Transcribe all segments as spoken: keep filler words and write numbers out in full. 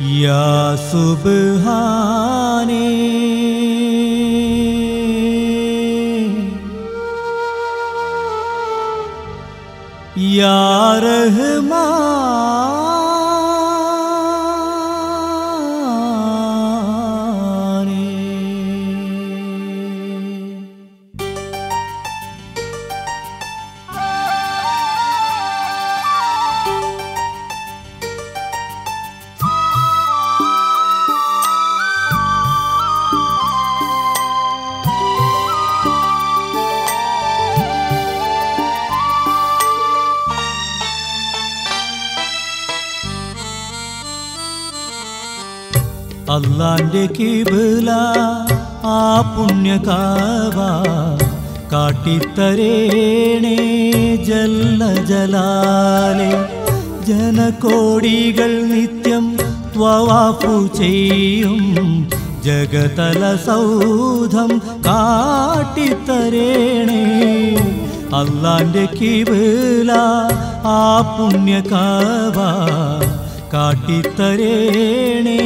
या सुबहाने या रहमाने। अल्लाह ने किबला आपुण्य काबा काटी तरेने जल्ल जलाले जन कोडिगल नित्यम त्ववाफु चेयुम जगतल सौधम काटी तरेने। अल्लाह ने किबला आपुण्य काबा काटी तरेने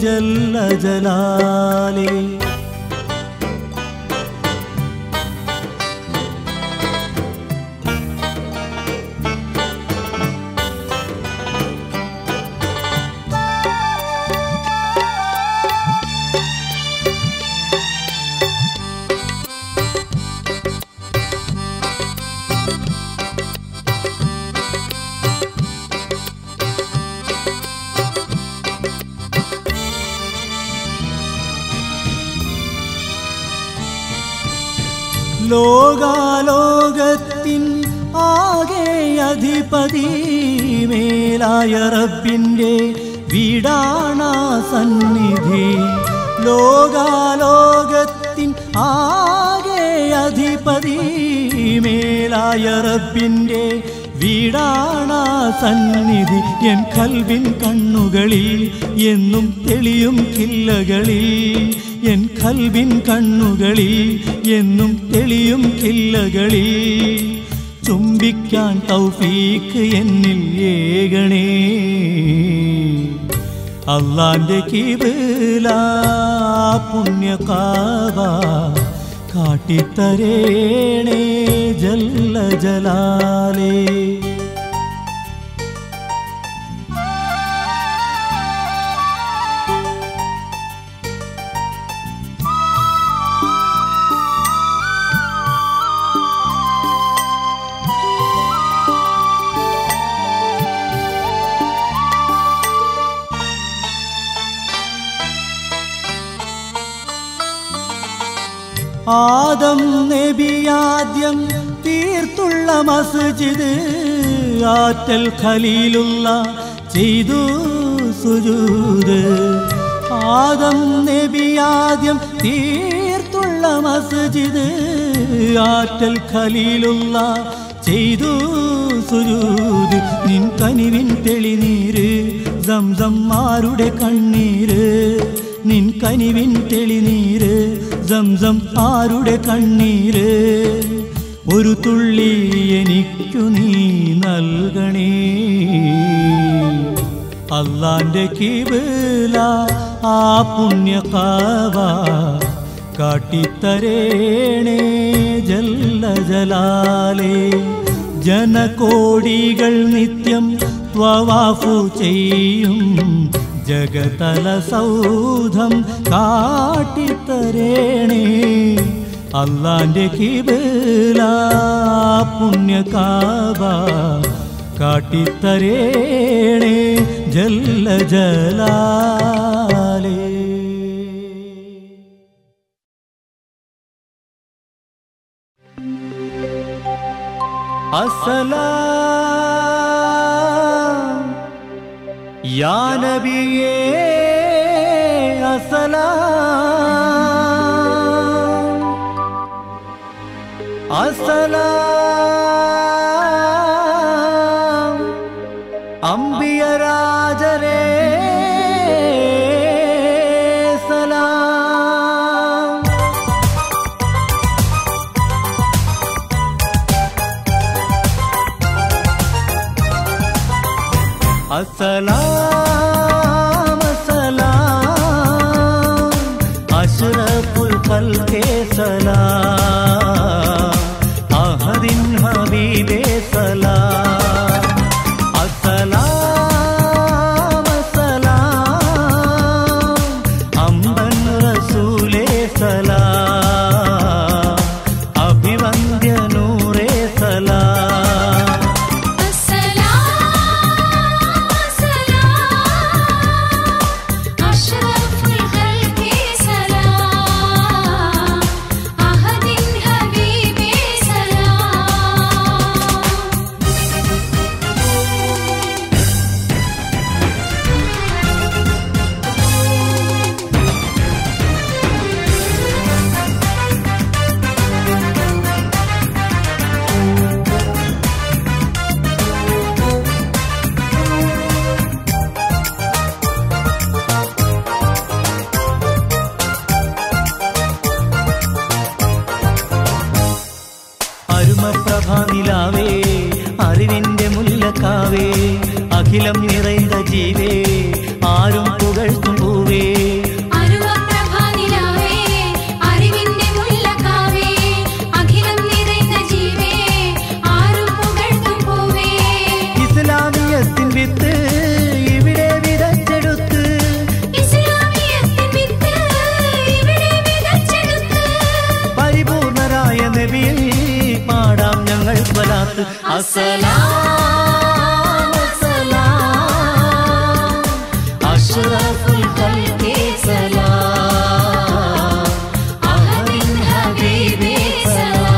जल्ल जलाले लोगालोकत्तिन आगे अधिपति मेलाय रब्बिन्टे वीडाण सन्निधि। लोगालोकत्तिन आगे अधिपति मेलाय रब्बिन्टे वीडाण सन्निधि। एन् कल्विन कण्णुकळिल एन्नुम तेलियुम किल्लकळिल एन् कल्विन कण्णुकळिल എന്നും തെളിയും കില്ലകളിൽ ചുംബിക്കാൻ തൗഫീഖ് എന്നിൽ ഏകണേ അല്ലാഹുവിൻ്റെ ഖിബ്ല പുണ്യ കാബ കാട്ടിത്തരേണേ ജല്ല ജലാലേ। ആദം നബിയാദ്യം തീർത്തുള്ള മസ്ജിദ് ആറ്റൽ ഖലീലുള്ള ചെയ്തു സുജൂദ്। ആദം നബിയാദ്യം തീർത്തുള്ള മസ്ജിദ് ആറ്റൽ ഖലീലുള്ള ചെയ്തു സുജൂദ്। നിൻ കനിവിൻ തെളിനീര് സംസംമാരുടെ കണ്ണീര് നിൻ കനിവിൻ തെളിനീര് സംസം ആരുടെ കണ്ണീര് ഒരു തുള്ളി എനിക്കു നീ നൽകണേ। അല്ലാഹുവിൻ്റെ ഖിബ്ല ആ പുണ്യ കാബ കാട്ടിത്തരേണേ ജല്ല ജലാലേ ജനകോടികൾ നിത്യം ത്വവാഫു ചെയ്യും जगतल सौधम काटितरेणे। अल्लाहന്റെ ഖിബ്ല पुण्य काबा काटितरेणे जल्ल जलाले। अस्सलाम या नबिये अस्सलाम अस्सलाम अंबिया राजरे सलाम अस्सलाम अशरफुल खल के सलाम आहदिन हबीबे सलाम अस्सलाम अस्सलाम अम्बन रसूले सलाम अभिवंद्य नूरे सलाम अस्सलाम अस्सलाम अशरफुल खल्क़ सलाम आहदिन हबीबे सलाम। അരുമപ്രഭാനിലാവേ അറിവിന്റെ മുല്ലക്കാവേ അഖിലം നിറയുന്ന ജീവേ ആരും പുകഴ്ത്തും പൂവേ അരുമപ്രഭാനിലാവേ അറിവിന്റെ മുല്ലക്കാവേ അഖിലം നിറയുന്ന ജീവേ ആരും പുകഴ്ത്തും പൂവേ ഇസ്ലാമിയത്തിൻ വിത്ത് ഇവിടെ വിതച്ചെടുത്ത് ഇസ്ലാമിയത്തിൻ വിത്ത് ഇവിടെ വിതച്ചെടുത്ത് പരിപൂർണരായ നബിയെ പാടാം ഞങ്ങൾ സ്വലാത്ത് അസ്സലാം അസ്സലാം അഷ്റഫുൽ ഖൽഖി സലാം അഹദിൻ ഹബീബി സലാം।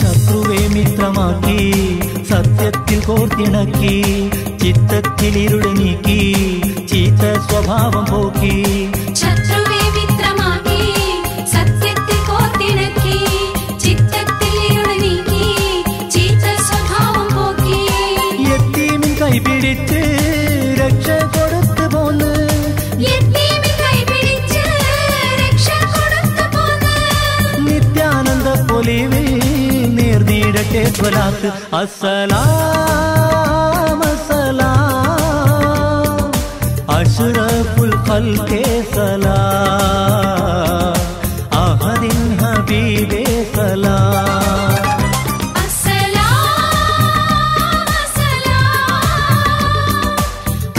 ശത്രുവേ മിത്രമാക്കി സത്യത്തിൽ കോർത്തിണക്കി ചിത്തത്തിൽ ഇരുട് നീക്കി ചീത്ത സ്വഭാവം പോക്കി ശത്രുവേ മിത്രമാക്കി സത്യത്തിൽ കോർത്തിണക്കി ചിത്തത്തിൽ ഇരുട് നീക്കി ചീത്ത സ്വഭാവം പോക്കി യത്തീമിൻ കൈപിടിച്ച് രക്ഷ കൊടുത്തു പോന്ന് യത്തീമിൻ കൈപിടിച്ച് രക്ഷ കൊടുത്തു പോന്ന് നിത്യാനന്ദ പൊലിവേ നീടട്ടെ സ്വലാത്ത് അസ്സലാം അസ്സലാം അഷ്റഫുൽ ഖൽഖി സലാം അഹദിൻ ഹബീബി സലാം अस्सलाम अस्सलाम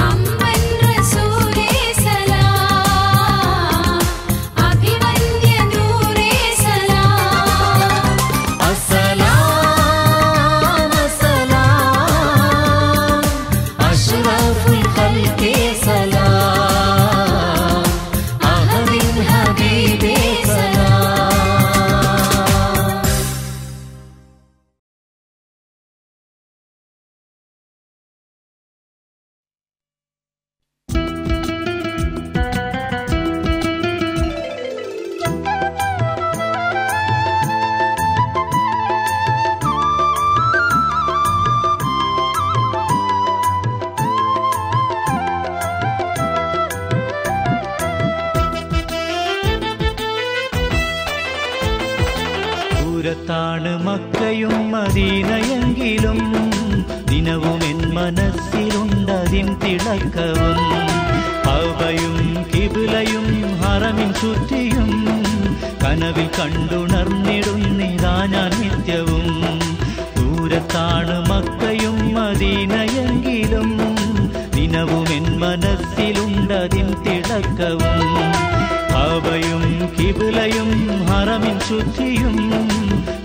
अम्बन रसूले सलाम अभिवंद्य नूरे सलाम अस्सलाम अस्सलाम अशरफुल खल्क़ि सलाम अहदिन हबीबे सलाम। ദൂരത്താണ് മക്കയും മദീനയെങ്കിലും ദിനവും എൻ മനസ്സിലുണ്ടതിൻ തിളക്കവും കഅബയും കിബ്ലയും ഹറമിൻ ചുറ്റിയും കനവിൽ കണ്ടുണർന്നിടുന്നിതാ ഞാൻ നിത്യവും ദൂരത്താണ് മക്കയും മദീനയെങ്കിലും ദിനവും എൻ മനസ്സിലുണ്ടതിൻ തിളക്കവും കഅബയും കിബ്ലയും ഹറമിൻ ചുറ്റിയും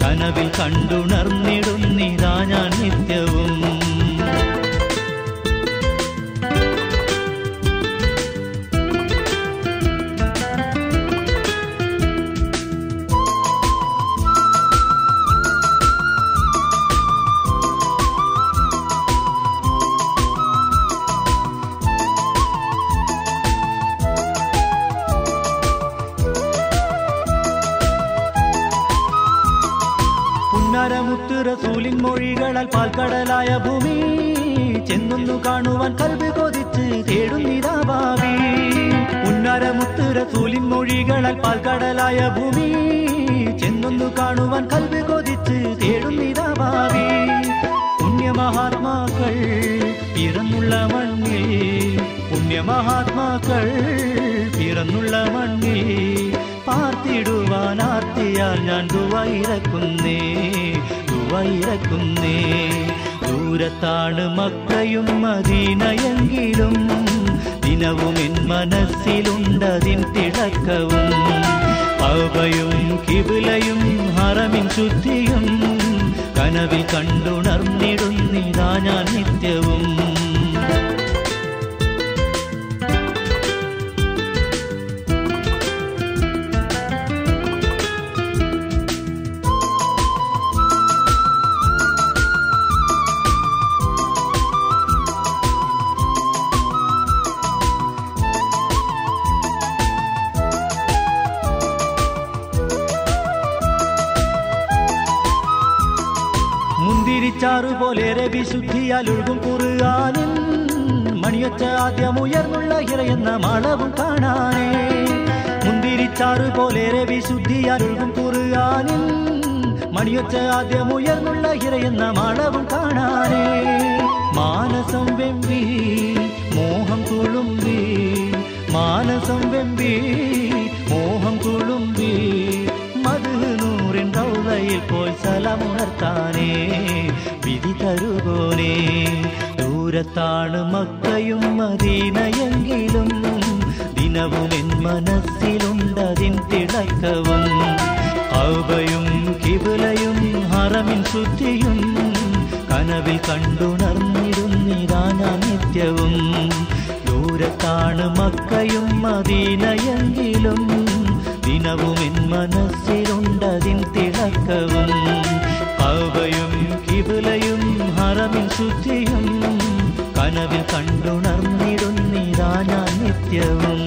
കനവിൽ കണ്ടുണർന്നിടുന്നിതാ ഞാൻ നിത്യവും റസൂലിൻ മൊഴികളാൽ പാൽക്കടലായ ഭൂമി ചെന്നൊന്നു കാണുവാൻ കൽബ് കൊതിച്ച് തേടുന്നിതാ ഭാവി. ഉന്നരമുത്ത് റസൂലിൻ മൊഴികളാൽ പാൽക്കടലായ ഭൂമി ചെന്നൊന്നു കാണുവാൻ കൽബ് കൊതിച്ച് തേടുന്നിതാ ഭാവി. പുണ്യമഹാത്മാക്കൾ പിറന്നുള്ള മണ്ണിൽ, പുണ്യമഹാത്മാക്കൾ പിറന്നുള്ള മണ്ണിൽ പാർത്തിടുവാൻ ആർത്തിയാൽ ഞാൻ ദുവയിറക്കുന്നേ ദുവയിറക്കുന്നേ. ദൂരത്താണ് മക്കയും മദീനയെങ്കിലും ദിനവും എൻ മനസ്സിലുണ്ടതിൻ തിളക്കവും. കഅബയും ഖിബ്ലയും ഹറമിൻ ശുദ്ധിയും കനവിൽ കണ്ടുണർന്നിടുന്നിതാ ഞാൻ നിത്യവും. പോലെ രവിശുദ്ധിയാൽ ഒഴുകും ഖുർആനിൽ മണിയൊച്ച ആദ്യം ഉയർന്നുള്ള ഇറയെന്ന മാളവും കാണാനേ. മുന്തിരിച്ചാറ് പോലെ രവിശുദ്ധിയാൽ ഒഴുകും ഖുർആനിൽ മണിയൊച്ച ആദ്യം ഉയർന്നുള്ള ഇറയെന്ന മാളവും കാണാനേ. മാനസം വെമ്പി മോഹം തുളുമ്പി, മാനസം വെമ്പി മോഹം തുളുമ്പി മദ്ഹൂറിൻ റൗളയിൽ പോയി സലാമുണർത്താനേ. വിധി തരുകോനേ ദൂരത്താണ് മക്കയും മദീനയെങ്കിലും ദിനവും എൻ മനസ്സിലുണ്ടതിൻ തിളക്കവും. കഅബയും ഖിബ്ലയും ഹറമിൻ ശുദ്ധിയും കനവിൽ കണ്ടുണർന്നിരുന്നിതാ ഞാൻ നിത്യവും. ദൂരത്താണ് മക്കയും മദീനയെങ്കിലും ദിനവും എൻ മനസ്സിലുണ്ടതിൻ തിളക്കവും. കഅബയും ഖിബ്ലയും ഹറമിൻ ശുദ്ധിയും കനവിൽ കണ്ടുണർന്നിടുന്നിതാ ഞാൻ നിത്യവും.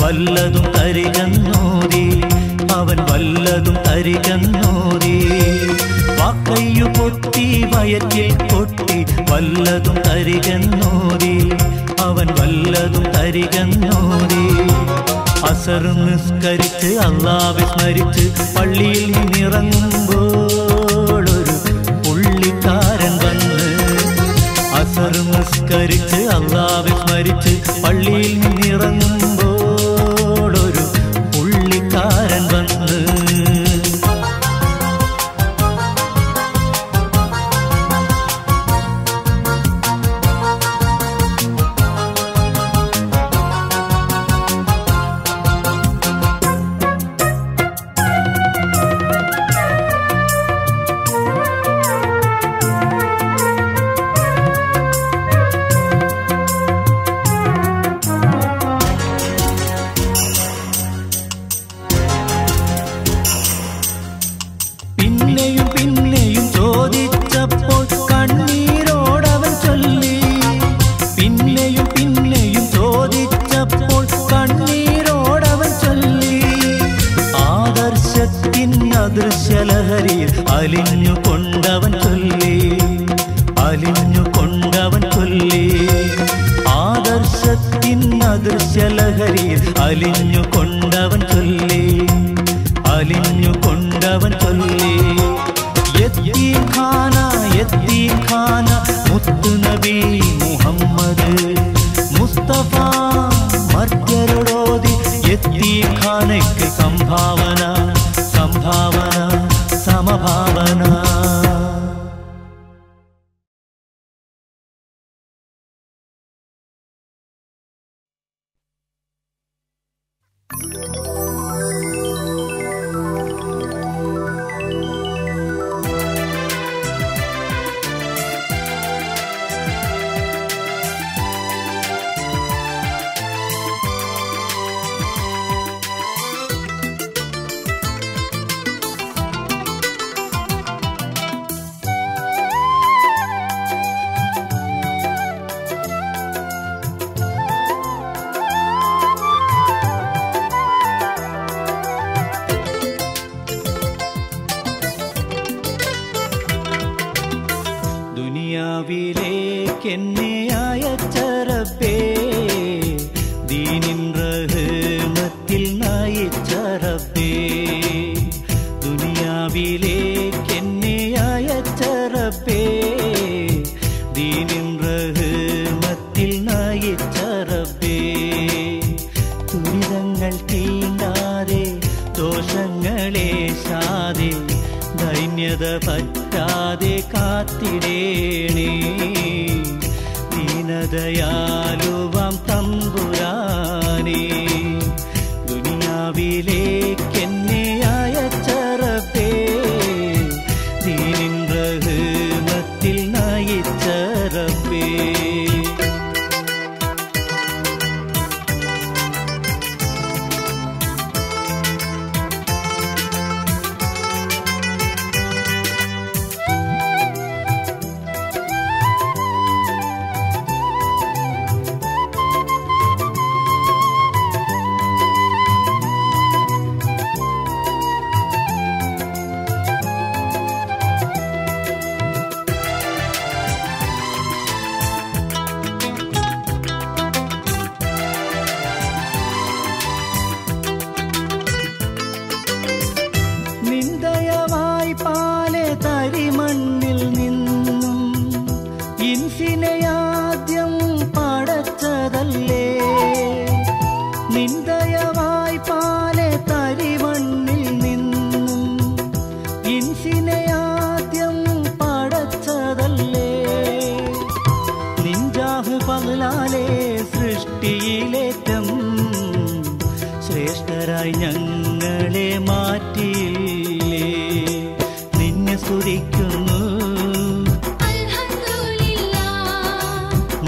വല്ലതും തരികന്നോടി അവൻ വല്ലതും തരികന്നോടി വാക്കയ്യു പൊത്തി വയറ്റിൽ പൊട്ടി വല്ലതും തരികന്നോടി അവൻ വല്ലതും തരികന്നോടി അസർ നിസ്കരിച്ച് അല്ലാഹുവെ സ്മരിച്ച് പള്ളിയിൽ നിന്നിറങ്ങുമ്പോൾ ഒരു പുള്ളിക്കാരൻ വന്ന് അസർ നിസ്കരിച്ച് അല്ലാഹുവെ സ്മരിച്ച് പള്ളിയിൽ നിന്നിറങ്ങും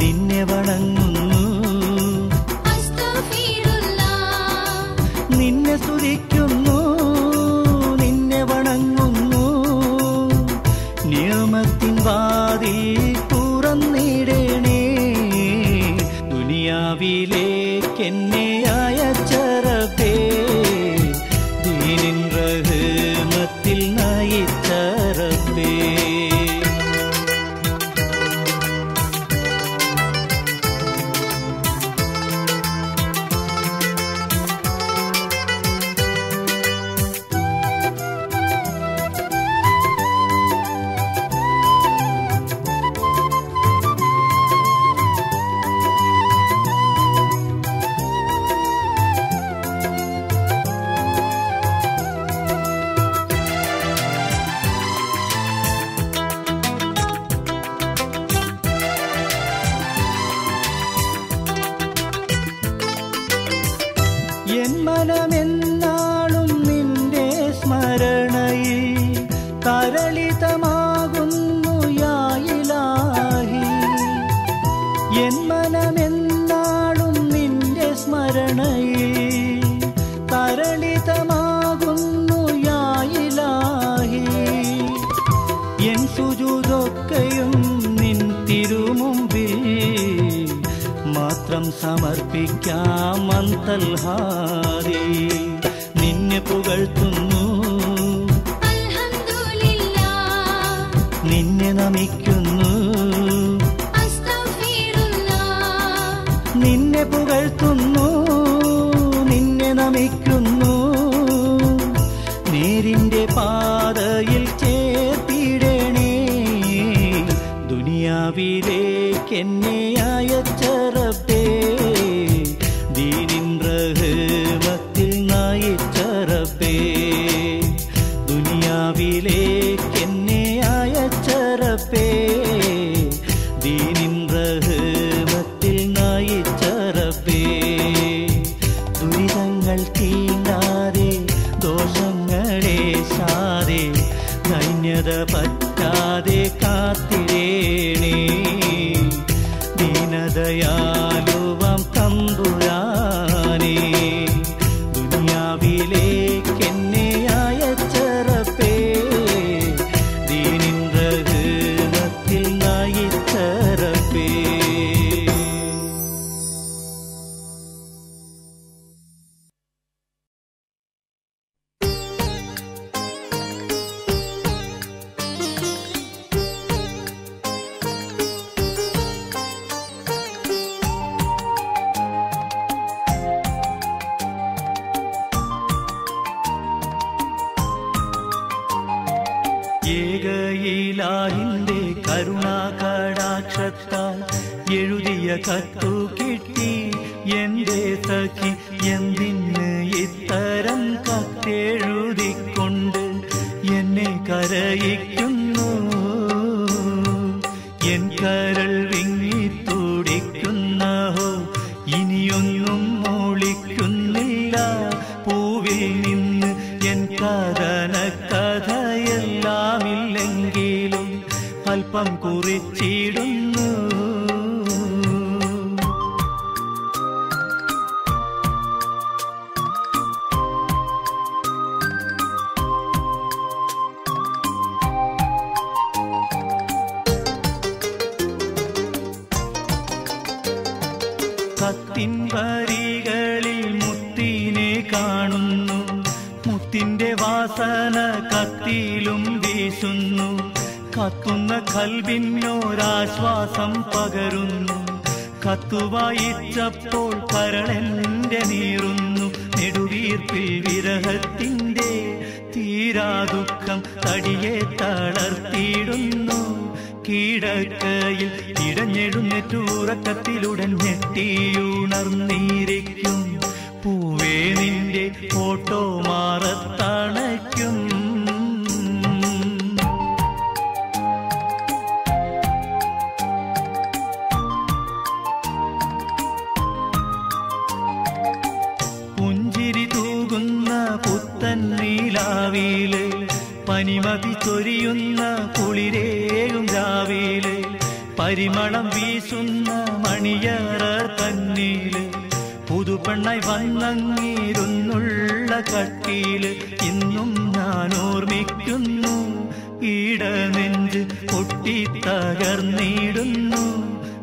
നിന്നെ വണങ്ങുന്നു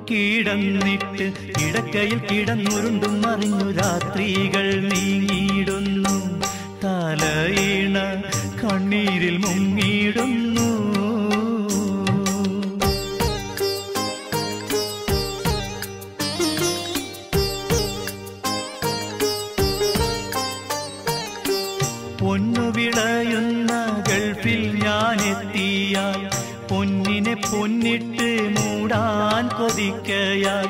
കീടന്നിട്ട് കിടക്കയിൽ കിടന്നുരുണ്ടും മറിഞ്ഞു രാത്രികൾ നീങ്ങിയിടുന്നു തലയിണ കണ്ണീരിൽ മുങ്ങിയിടുന്നു പൊന്നു വിളയുന്ന ഗൾഫിൽ ഞാനെത്തിയാൽ പൊന്നിനെ പൊന്നിട്ട് മൂടാൻ കൊതിക്കയാൽ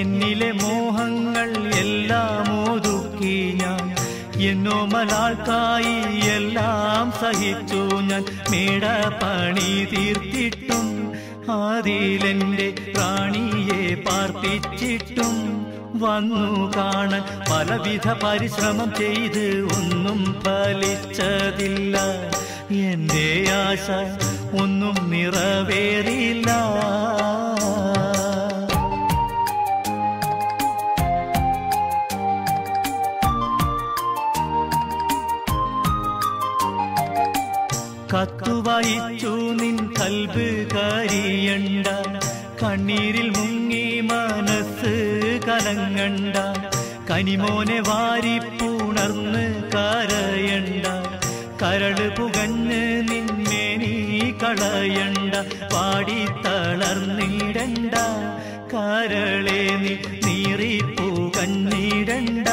എന്നിലെ മോഹങ്ങൾ എല്ലാം ഒതുക്കി ഞാൻ എന്നോ മലാൾക്കായി എല്ലാം സഹിച്ചു ഞാൻ മേട പണി തീർത്തിട്ടും ആദിലെൻ്റെ റാണിയെ പാർപ്പിച്ചിട്ടും വന്നു കാണാൻ പലവിധ പരിശ്രമം ചെയ്ത് ഒന്നും ഫലിച്ചതില്ല എൻ്റെ ആശ ഒന്നും നിറവേറില്ല കത്തുവായിച്ചു നിൻ കൽബ് കരിയണ്ട കണ്ണീരിൽ മുങ്ങി മനസ്സ് കലങ്ങണ്ട കനിമോനെ വാരിപ്പുണർന്ന് കരയണ്ട കരള് പുകഞ്ഞ് നിന്നെ നീ കളയണ്ട പാടി തളർന്നിടണ്ട കരളെ നീ നീറിപ്പൂ കണ്ണിടണ്ട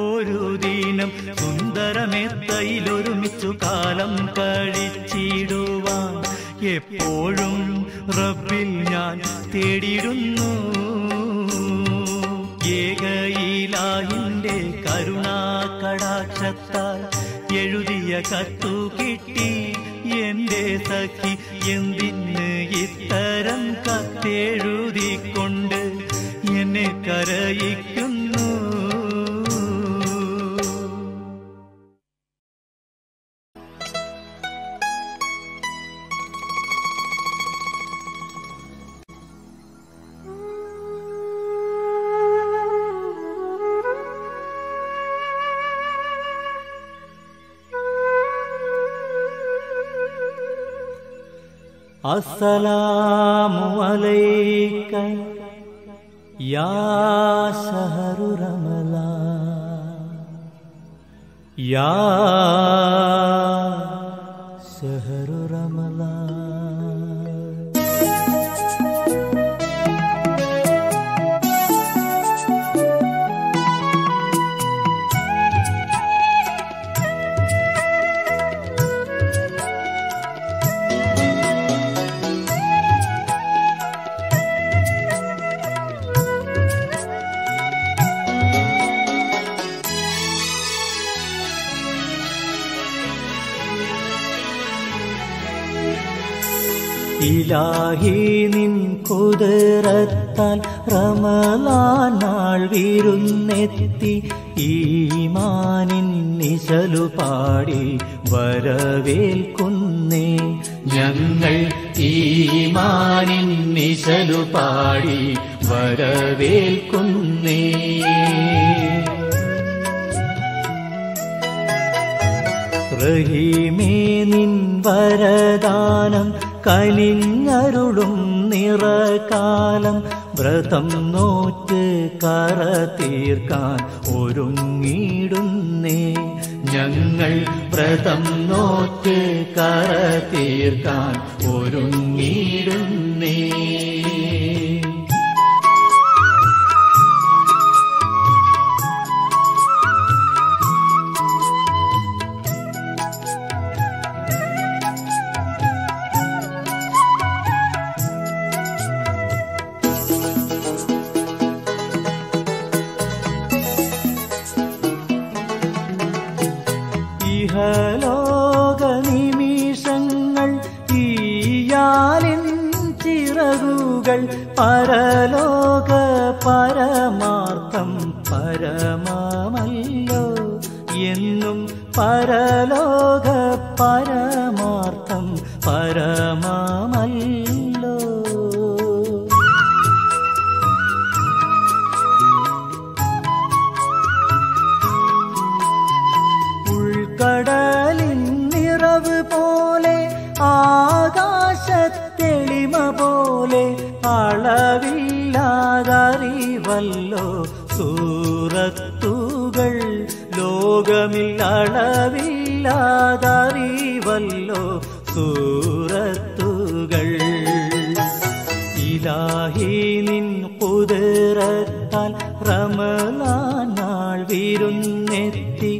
ഒരു ദിനം സുന്ദരമേത്തയിലൊരുമിച്ചു കാലം കഴിച്ചിടുവാൻ എപ്പോഴും റബ്ബിൽ ഞാൻ തേടിയിടുന്നു ഏക ഇലാഹിൻ്റെ കരുണാകടാക്ഷത്താൽ എഴുതിയ കത്തു കിട്ടി എൻ്റെ സഖി എന്തിന് ഇത്തരം കത്തെഴുതിക്കൊണ്ട് എന്നെ കരയിക്കുന്നു अस्सलामु अलैका या शहरु रमला या शहरु रमला ഇലാഹി നിൻ ഖുദ്റത്താൽ റമളാൻ നാൾ വിരുന്നെത്തി ഈമാനിൻ നിശലു പാടി വരവേൽക്കുന്നേ ഞങ്ങൾ ഈമാനിൻ നിശലു പാടി വരവേൽക്കുന്നേ റഹീമേ നിൻ വരദാനം കനിഞ്ഞരുളും നിറകാലം വ്രതം നോറ്റ് കറ തീർക്കാൻ ഒരുങ്ങിയിടുന്നേ ഞങ്ങൾ വ്രതം നോറ്റ് കറ തീർക്കാൻ ഒരുങ്ങിയിടുന്നേ പരലോക പരമാർത്ഥം പരമമല്ലോ എന്നും പരലോക പരമാർത്ഥം പരമമല്ലോ ഉൾക്കടലിൻ നിറവ് പോലെ ആകാശത്തെളിമ പോലെ അളവില്ല അല്ലോ സൂറത്തുകൾ ലോകമിൽ അളവില്ലാതറിവല്ലോ സൂറത്തുകൾ ഇലാഹി നിൻ ഖുദ്റത്താൽ റമളാൻ നാൾ വിരുന്നെത്തി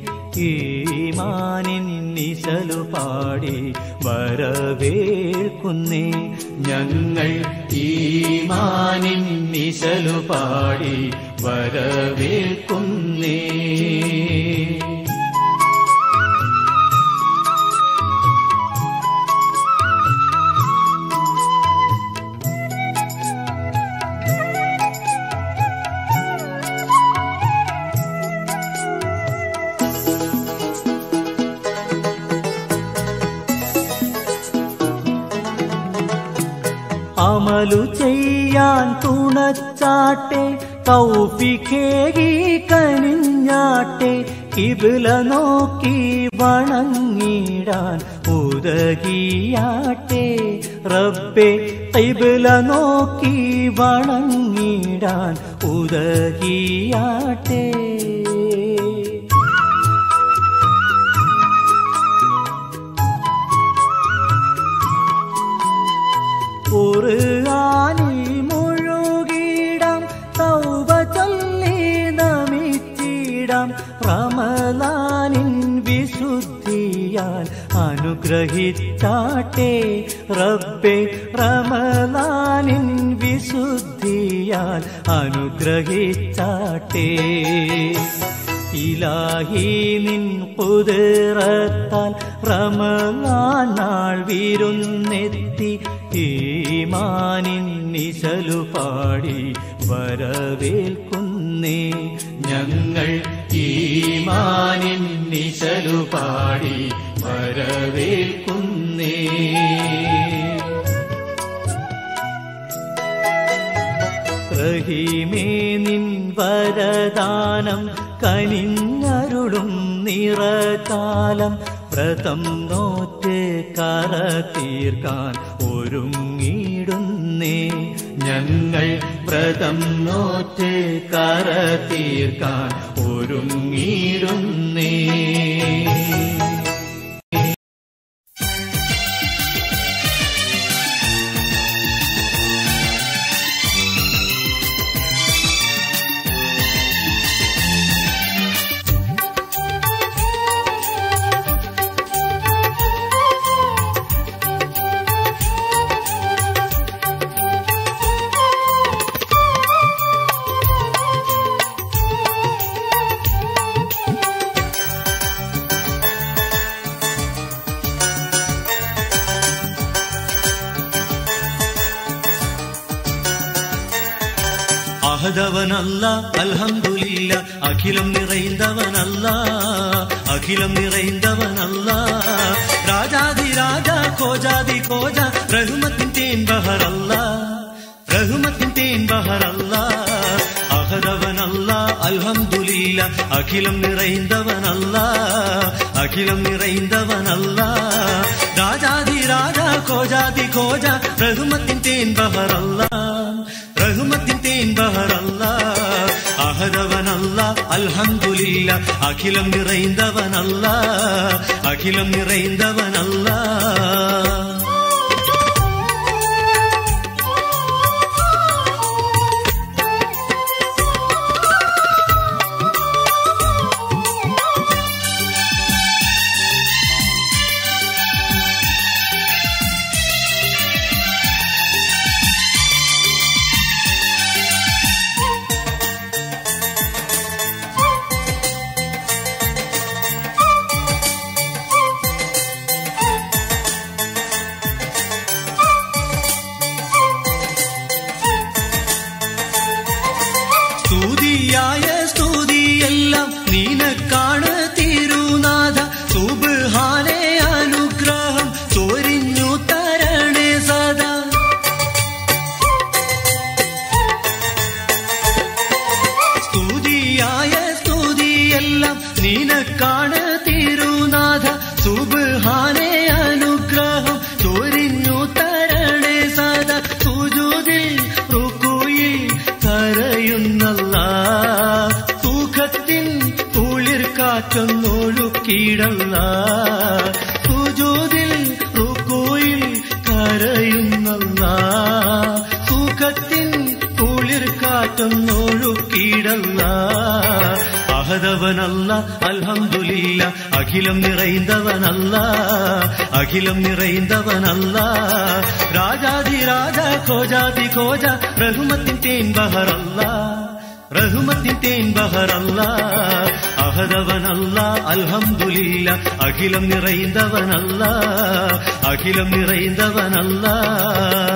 ഈമാനിൻ നിസലു പാടി വരവേൽക്കുന്നേ ഞങ്ങൾ ഈമാനിൻ നിസലു പാടി വരവേൽക്കുന്നേ അമലു ചെയ്യാൻ തുണച്ചാട്ടെ തൗഫീഖേകി കനിഞ്ഞാട്ടെ ഖിബ്ല നോക്കി വണങ്ങിടാൻ ഉദകിയാട്ടെ റബ്ബേ ഖിബ്ല നോക്കി വണങ്ങിടാൻ ഉദകിയാട്ടെ ഖുർആനിൽ മുഴുകിടാം തൗബ ചൊല്ലി നമിച്ചിടാം റമളാനിൻ വിശുദ്ധിയാൽ അനുഗ്രഹിച്ചാട്ടെ റബ്ബേ റമളാനിൻ വിശുദ്ധിയാൽ അനുഗ്രഹിച്ചാട്ടെ ഇലാഹി നിൻ ഖുദ്റത്താൽ റമളാൻ നാൾ വിരുന്നെത്തി ഈമാനിൻ നിസലു പാടി വരവേൽക്കുന്നേ ഞങ്ങൾ ഈമാനിൻ നിസലു പാടി വരവേൽക്കുന്നേ റഹീമേ നിൻ വരദാനം കനിഞ്ഞരുളും നിറകാലം വ്രതം നോറ്റ് കറ തീർക്കാൻ ഒരുങ്ങിടുന്നേ ഞങ്ങൾ വ്രതം നോറ്റ് കറ തീർക്കാൻ ഒരുങ്ങിടുന്നേ அல்லாஹ் அல்ஹம்துலில்லாஹ் அகிலம் நிறைந்தவன் அல்லாஹ் அகிலம் நிறைந்தவன் அல்லாஹ் ராஜாதி ராஜா கோஜாதி கோஜா ரஹ்மத்தின் தேன்பஹர் அல்லாஹ் ரஹ்மத்தின் தேன்பஹர் அல்லாஹ் அஹதவன் அல்லாஹ் அல்ஹம்துலில்லாஹ் அகிலம் நிறைந்தவன் அல்லாஹ் அகிலம் நிறைந்தவன் அல்லாஹ் ராஜாதி ராஜா கோஜாதி கோஜா ரஹ்மத்தின் தேன்பஹர் அல்லாஹ் ரஹ்மத்தின் தேன்பஹர் அல்லாஹ் அஹதவன் அல்லாஹ் அல்ஹம்துலில்லாஹ் அகிலம் நிறைந்தவன் அல்லாஹ் அகிலம் நிறைந்தவன் அல்லாஹ் കാറ്റൊന്നൊഴുക്കിയിടല്ല സുജൂദിൽ റുകൂയിൽ കരയുന്നല്ല സുഖത്തിൻ കുളിർ കാറ്റൊന്നൊഴുക്കിയിടല്ല അഹദവനല്ല അൽഹംദുലില്ല അഖിലം നിറൈന്തവനല്ല അഖിലം നിറൈന്തവനല്ല രാജാതി രാജാ കോജാതി കോജ റഹ്മത്തിൻ തേൻ ബഹറല്ല रहमतिन तेन बहर अल्लाह अहदवन अल्लाह अल्हम्दुलिल्लाह अखिलम निरैंदवन अल्लाह अखिलम निरैंदवन अल्लाह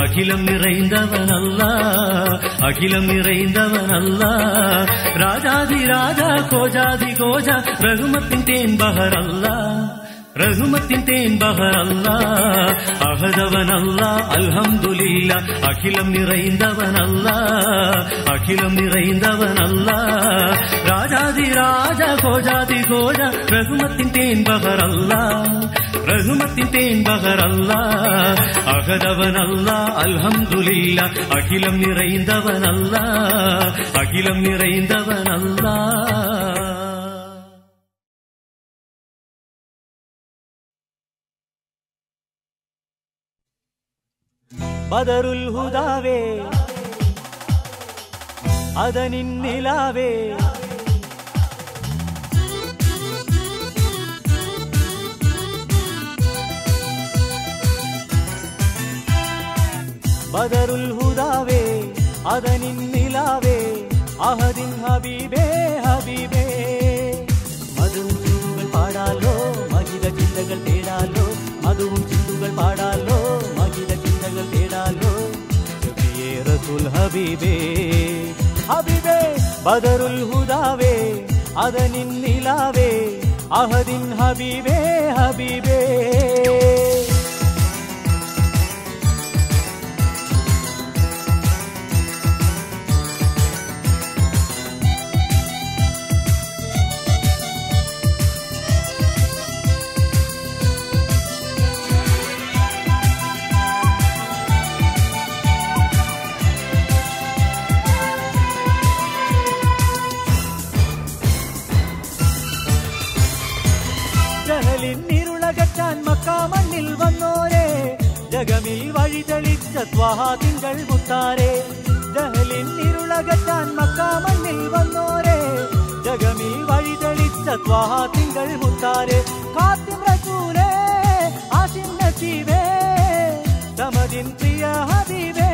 அகிலம் நிறைந்தவன் அல்லாஹ் அகிலம் நிறைந்தவன் அல்லாஹ் ராஜாதி ராஜா கோஜாதி கோஜா ரஹ்மத்தின் தேன் பஹர் அல்லாஹ் ரஹ்மத்தின் தேன் பஹர் அல்லாஹ் அஹதவன் அல்லாஹ் அல்ஹம்துலில்லாஹ் அகிலம் நிறைந்தவன் அல்லாஹ் அகிலம் நிறைந்தவன் அல்லாஹ் ராஜாதி ராஜா கோஜாதி கோஜா ரஹ்மத்தின் தேன் பஹர் அல்லாஹ் रहमतिन तेन बहर अल्लाह अहदवन अल्लाह अल्हम्दुलिल्लाह अखिलम निरैंदवन अल्लाह अखिलम निरैंदवन अल्लाह बदरुल हुदावे अदनिन निलावे बदरुल हुदावे अदनिन निलावे अहदिन हबीबे हबीबे मधुम चिंदुगल पाडालो मगिद चिंदगल तेडालो मधुम चिंदुगल पाडालो मगिद चिंदगल तेडालो नबिये रसूल हबीबे हबीबे बदरुल हुदावे अदनिन निलावे अहदिन हबीबे हबीबे ജഗമിൽ വഴിതെളിച്ച സ്വാഹാ തിങ്കൾ മുത്താരേ ദഹലിൻ ഇരുളകറ്റാൻ മക്കാ മണ്ണിൽ വന്നോരേ ജഗമിൽ വഴിതെളിച്ച സ്വാഹാ തിങ്കൾ മുത്താരേ ഖാതിം റസൂലേ ആശിം നസീബേ തമദിൻ പ്രിയ ഹബീബേ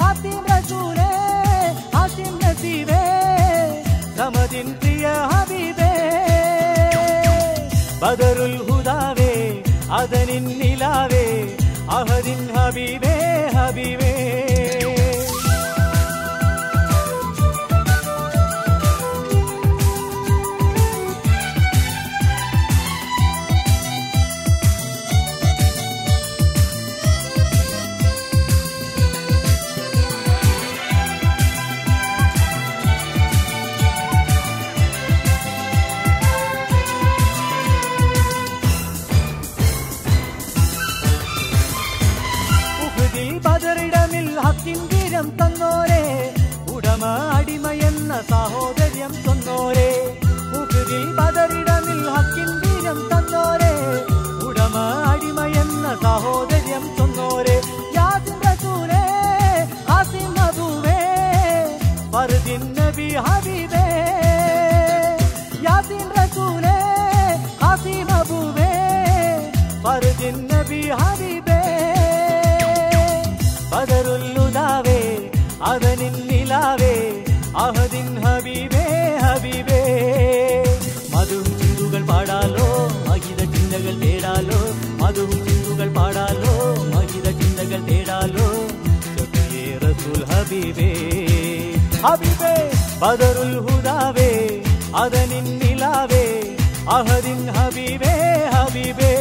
ഖാതിം റസൂലേ ആശിം നസീബേ തമദിൻ പ്രിയ ഹബീബേ ബദറുൽ ഹുദാവേ अदनिन निलावे अहदिन हबीबे हबीबे എന്നോരേ ഉടമാടിമയെന്ന സഹോദര്യം തന്നോരേ ഉഖുദിൽ ബദറിടമിൽ ഹക്കിൻ വീര്യം തന്നോരേ ഉടമാടിമയെന്ന സഹോദര്യം തന്നോരേ യാസിൻ റസൂലേ ആസിം മധുവേ ഫർദിൻ നബി ഹബീബേ യാസിൻ റസൂലേ ആസിം മധുവേ ഫർദിൻ നബി ഹബീബേ ബദറുൽ ഹുദാവേ അവനിൻ നിലാവേ അഹദിൻ ഹബീബേ ഹബീബേ മധും ചിന്തകൾ പാടാലോ മഹിത ചിന്തകൾ തേടാലോ മധും ചിന്തകൾ പാടാലോ മഹിത ചിന്തകൾ തേടാലോ സബിയേ റസൂൽ ഹബീബേ ഹബീബേ ബദറുൽ ഹുദാവേ അവനിൻ നിലാവേ അഹദിൻ ഹബീബേ ഹബീബേ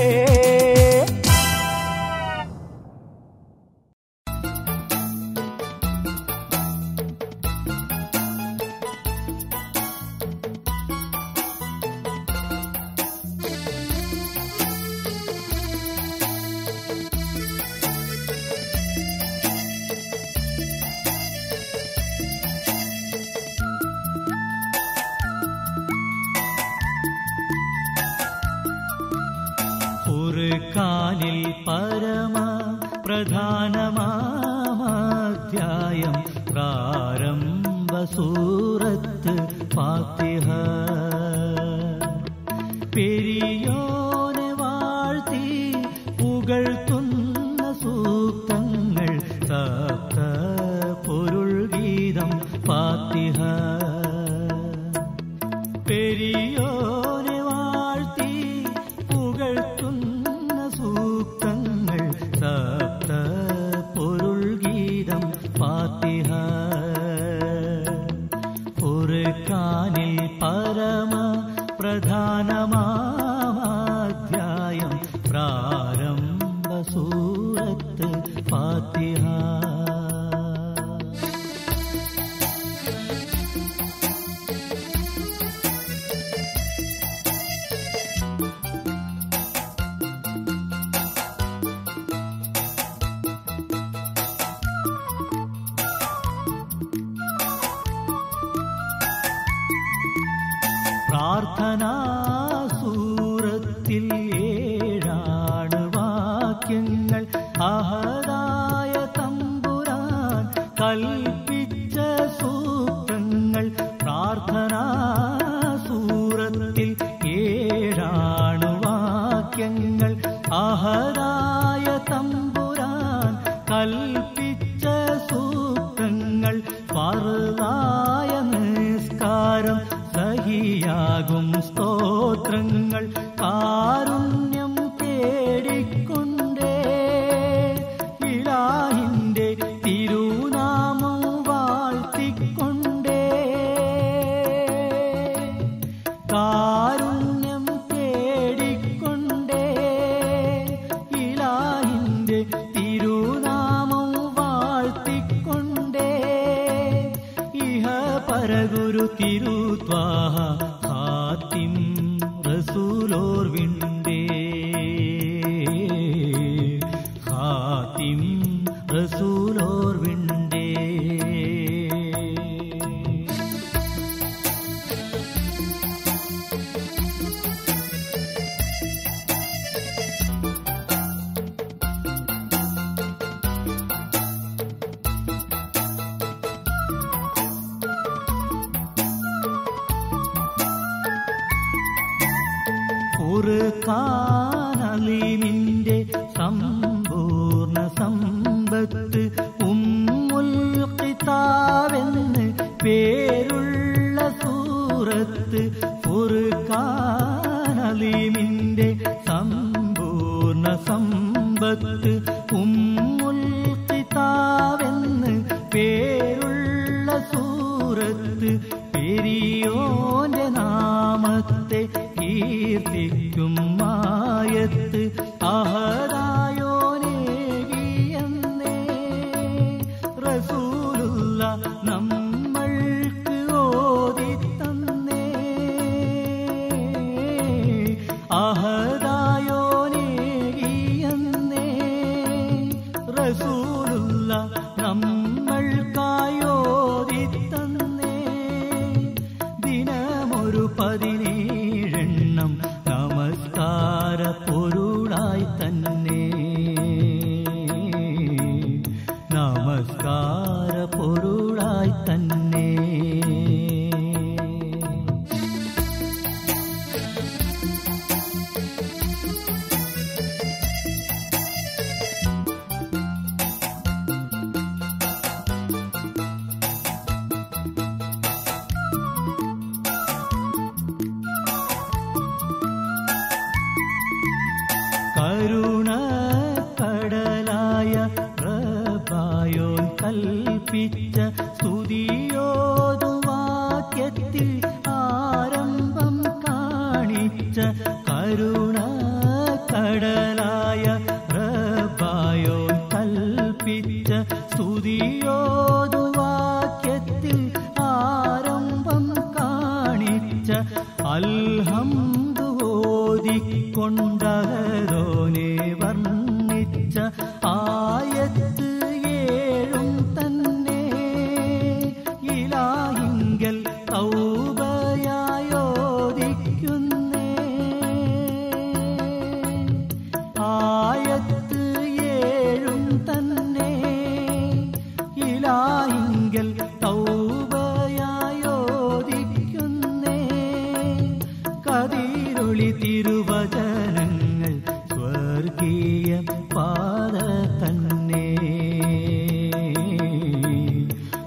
നമ്മൾക്കായി കരുണക്കടലായ റബ്ബായോൻ കൽപ്പിച്ച സ്തുതിയോതും വാക്യത്തിൽ ആരംഭം കാണിച്ച കരുണക്കടലായ റബ്ബായോൻ കൽപ്പിച്ച സ്തുതിയോതും വാക്യത്തിൽ ആരംഭം കാണിച്ച അൽഹംദു ഓതിക്കൊണ്ടകരോനെ വർണ്ണിച്ച ആയത്ത് ഏഴും തന്നെ ഇലാഹിങ്കൽ തൗബയായോദിക്കുന്നേ. ആയത്ത് ഏഴും തന്നെ ഇലാഹിങ്കൽ തൗബയായോദിക്കുന്നേ. കതിരൊളി തിരുവചനങ്ങൾ സ്വർഗീയ പാത തന്നെ,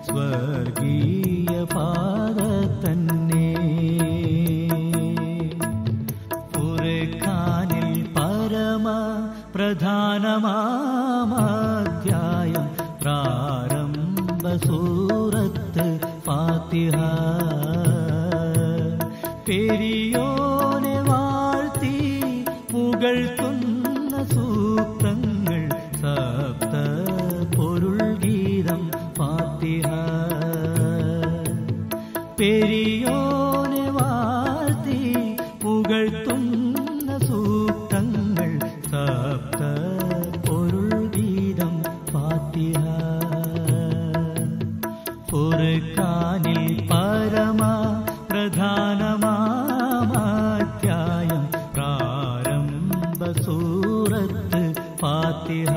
സ്വർഗീയ പാത തന്നെ. ഖുർആനിൽ പരമ പ്രധാനമാധ്യായം പ്രാരംഭ സൂറത്ത് ഫാത്തിഹ. പെരിയോനെ വാഴ്ത്തി പുകഴ്ത്തുന്ന സൂക്തങ്ങൾ സപ്ത പൊരുൾ ഗീതം ഫാത്തിഹ. പെരിയോനെ വാഴ്ത്തി പുകഴ്ത്തുന്ന സൂക്തങ്ങൾ സപ്ത പൊരുൾ ഗീതം ഫാത്തിഹ. ഖുർആനിൽ പരമ പ്രധാനമാധ്യായം പ്രാരംഭ സൂറത്ത് ഫാത്തിഹ.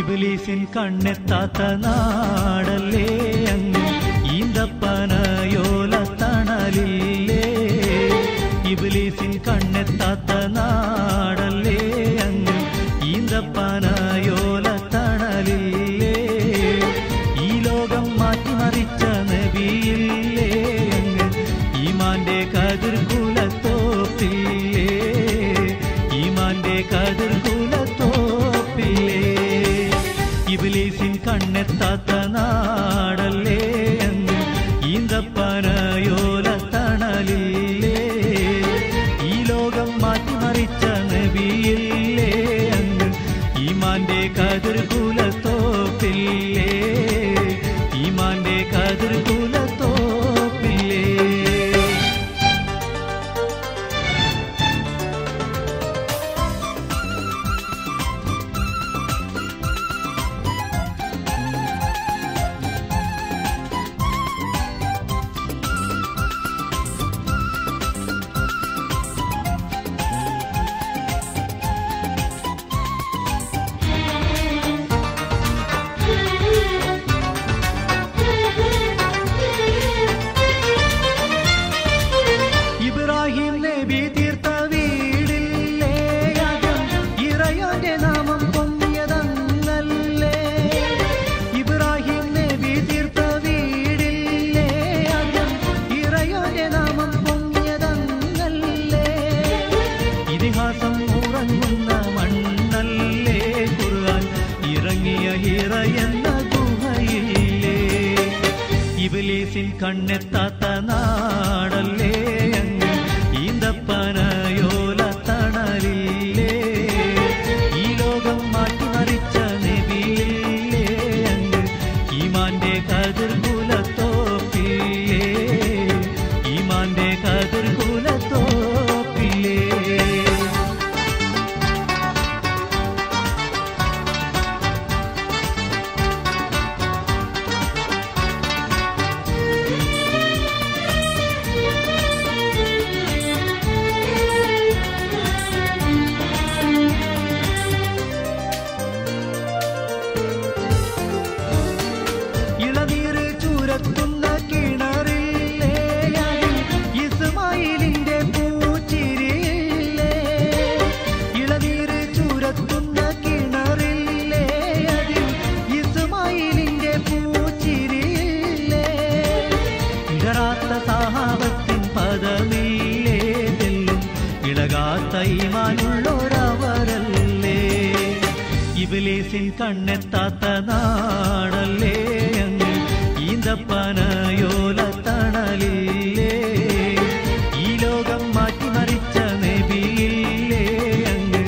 ഇബ്ലീസിൻ കണ്ണെത്താത്ത നാടല്ലേ അങ്ങ്, ഈന്തപ്പനയോല തണലില്ലേ. ഇബ്ലീസിൻ കണ്ണെത്താത്ത നാടല്ലേ അങ്ങ്, ഈന്തപ്പനയോല തണലില്ലേ. ഈ ലോകം മാറ്റിമറിച്ച നബിയില്ലേ അങ്ങ്, ഈമാന്റെ കതിർകുലത്തോപ്പില്ലേ, ഈമാന്റെ കതിർകുലത്തോപ്പില്ലേ. ഇബ്ലീസിൻ കണ്ണെത്താത്ത നാടല്ലേ അങ്ങ്, ഈന്തപ്പനയോല തണലില്ലേ. ഈ ലോകം മാറ്റിമറിച്ച നബിയില്ലേ അങ്ങ്, ഈമാന്റെ കതിർകുലത്തോപ്പില്ലേ, ഈമാന്റെ കതിർകുലത്തോപ്പില്ലേ. ഇബ്ലീസിൻ കണ്ണെത്താത്ത നാടല്ലേ അങ്ങ്, ഈന്തപ്പനയോല തണലില്ലേ. ഈ ലോകം മാറ്റിമറിച്ച നബിയില്ലേ അങ്ങ്, ഈമാന്റെ കതിർകുലത്തോപ്പില്ലേ, സാഹവത്തിൻ പദമില്ലേ തെല്ലും ഇളകാത്ത ഈമാനുള്ളവരല്ലേ ഇബ്ലീസിൻ കണ്ണെത്താത്ത നാടല്ലേ അങ്ങ് ഈന്തപ്പനയോല തണലില്ലേ ഈ ലോകം മാറ്റിമറിച്ച നബിയില്ലേ അങ്ങ്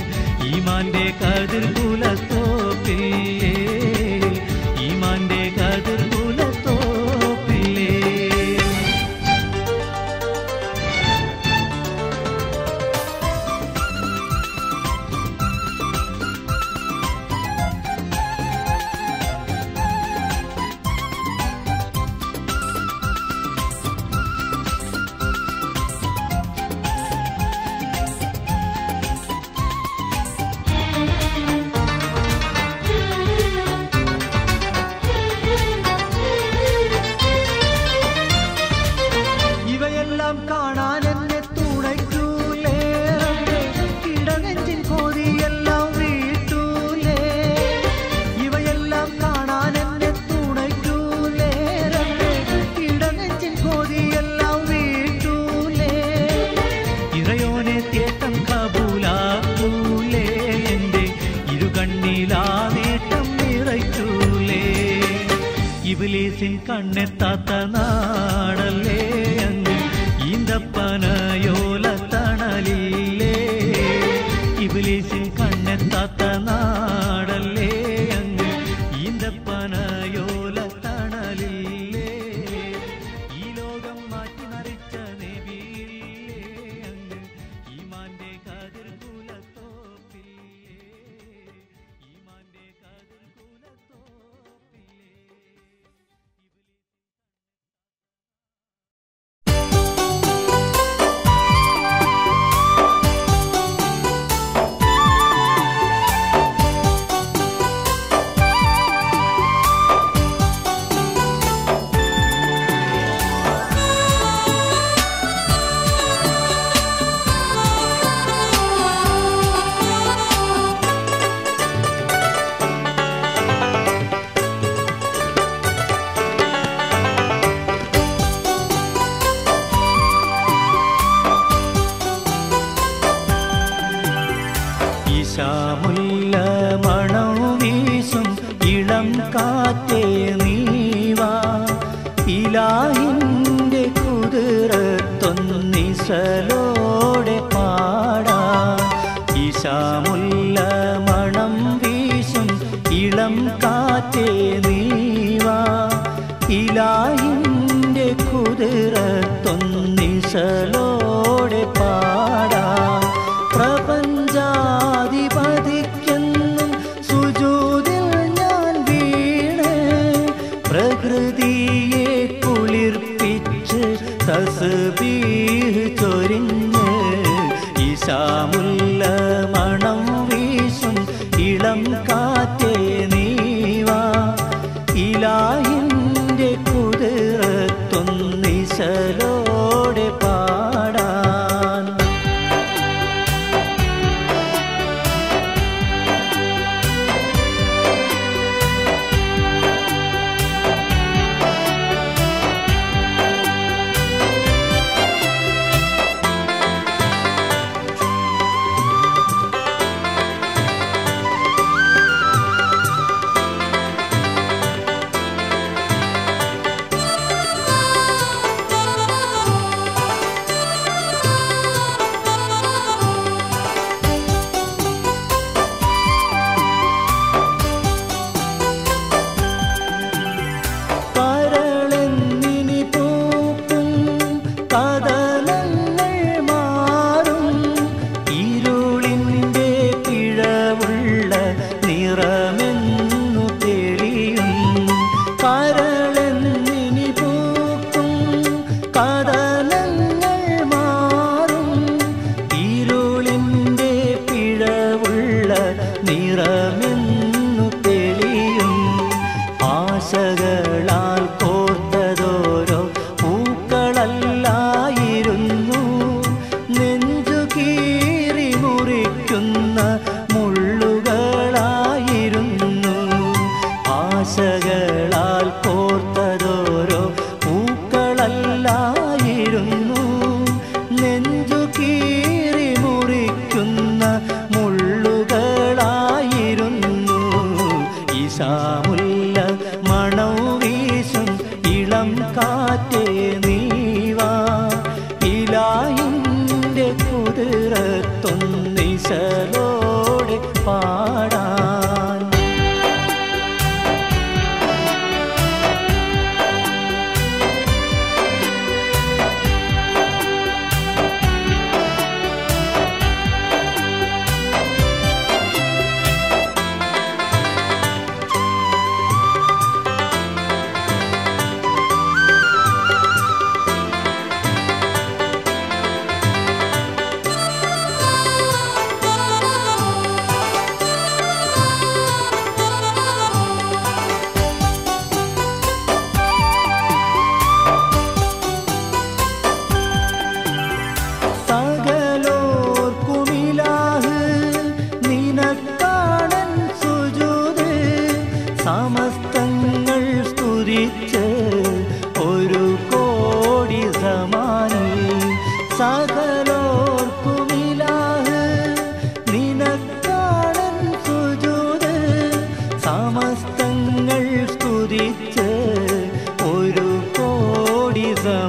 ഈമാന്റെ കതിർ കുലത്തോപ്പില്ലേ ഈമാന്റെ കതിർ ഇബ്ലീസിൻ കണ്ണെത്താത്ത നാടല്ലേ അങ്ങ് ഈന്തപ്പനയോല തണലില്ലേ ഇബ്ലീസിൻ കണ്ണെത്താത്ത നാടല്ലേ അങ്ങ് ഈന്തപ്പനയോല തണലില്ലേ ഈ ലോകം മാറ്റിമറിച്ച നബിയില്ലേ അങ്ങ് ഈമാന്റെ കതിർ കുലത്തോപ്പില്ലേ ഈമാന്റെ കതിർ കുലത്തോപ്പില്ലേ ഇലാഹിന്റെ കുതിരത്തൊന്നിസലോടെ പാടാ ഇശാമുല്ല മണം വീശും ഇളം കാറ്റേ നീവാ ഇലാഹിന്റെ കുതിരത്തൊന്നിസലോടെ പാടാ പ്രപഞ്ചാധിപതിക്കെന്നും സുജൂദിൽ ഞാൻ വീണേ പ്രകൃതിയെ തസ്ബീഹ് ചൊരിഞ്ഞ് ഇശാമുല്ല മണം വീശും ഇളം കാറ്റേ നീവാ ഇലാഹിന്റെ കുതിരത്തൊന്നിസലോടെ പാടാ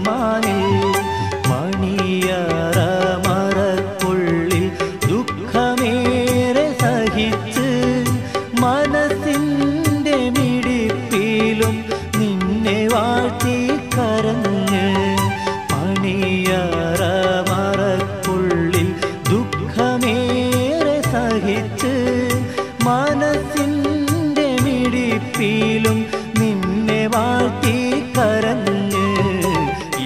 യമാനേ മണിയാര മരക്കുള്ളിൽ ദുഃഖമേറെ സഹിച്ച് മനസ്സിൻ്റെ മിടിപ്പിലും നിന്നെ വാഴ്ത്തി കരഞ്ഞ് മണിയാര മരക്കുള്ളിൽ ദുഃഖമേറെ സഹിച്ച് മനസ്സിൻ്റെ മിടിപ്പിലും നിന്നെ വാഴ്ത്തി കരഞ്ഞ്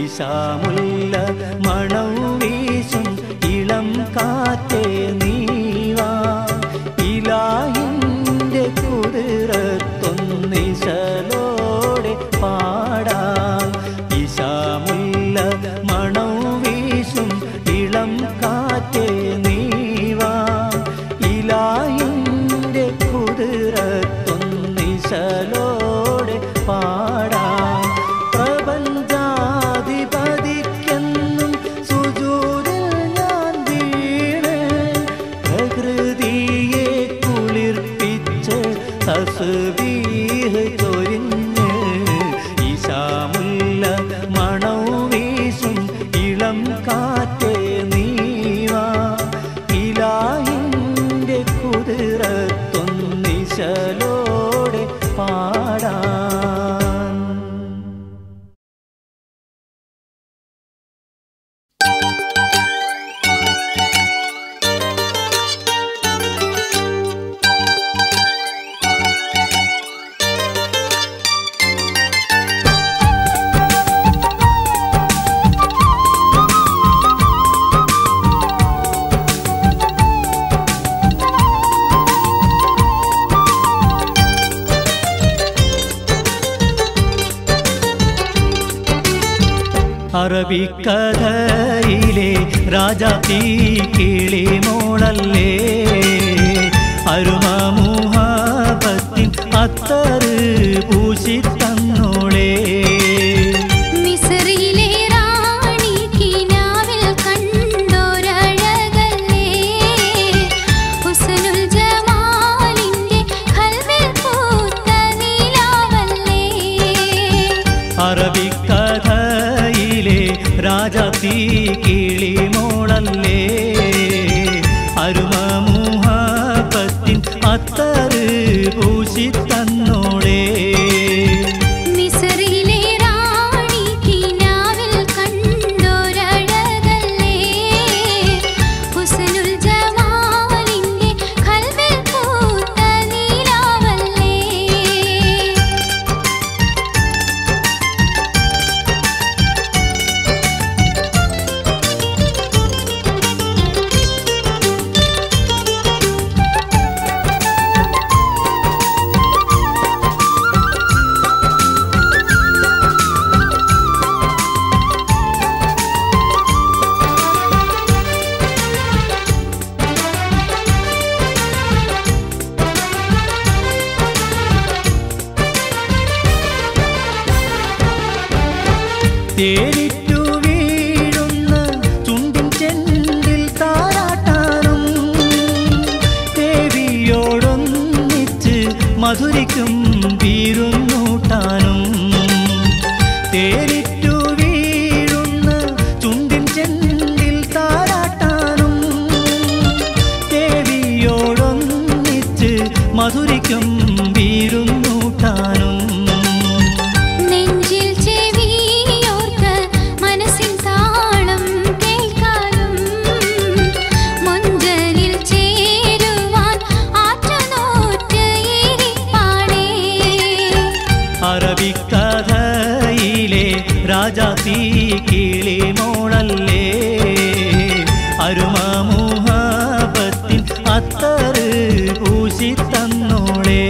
ഇശാമുല്ല മണം വീശും ഇളം കാറ്റേ നീവാ ഇലാഹിൻ്റെ കുതിരത്തൊന്നിശലോടെ പാടാം ഇശാമുല്ല മണം വീശും ഇളം കാറ്റേ നീവാ ഇലാഹിൻ്റെ കുതിരത്തൊന്നിശലോടെ പാടാം तस्बीह चोरिन्ने इशामुल्ला मणम वीशुम इलम काटे नीवा इलाहिंदे कुदरत्तोन्निशलोडे पाड़ा അറബിക്കഥയിലെ രാജാ തീ കിളി മോളല്ലേ അരുമ മുഹബത്തിൻ അത്തറ് പൂശി തന്നോളേ മിസ്രിലെ റാണി കിനാവിൽ കണ്ടോരഴകല്ലേ ഹുസ്നുൽ ജമാലിന്റെ ഖൽബിൽ പൂത്ത നിലാവല്ലേ അറബിക്കഥ राजाती कीली मोड़ल्ले अरुमा मुहाबत्तिन अत्तरु पूशी तन्नोडे തേരിറ്റു വീഴുന്ന ചുണ്ടിൻ ചെണ്ടിൽ താരാട്ടാനും ദേവിയോടൊന്നിച്ച് മധുരിക്കും വീരുന്നൂട്ടാനും തേരിറ്റു വീഴുന്ന ചുണ്ടിൻ ചെണ്ടിൽ താരാട്ടാനും ദേവിയോടൊന്നിച്ച് മധുരിക്കും വീരുന്നൂട്ടാനും राजाती कीली मोड़ल्ले अरुमा मुहब्बतिन अत्तरु पूशी तन्नोळे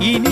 इन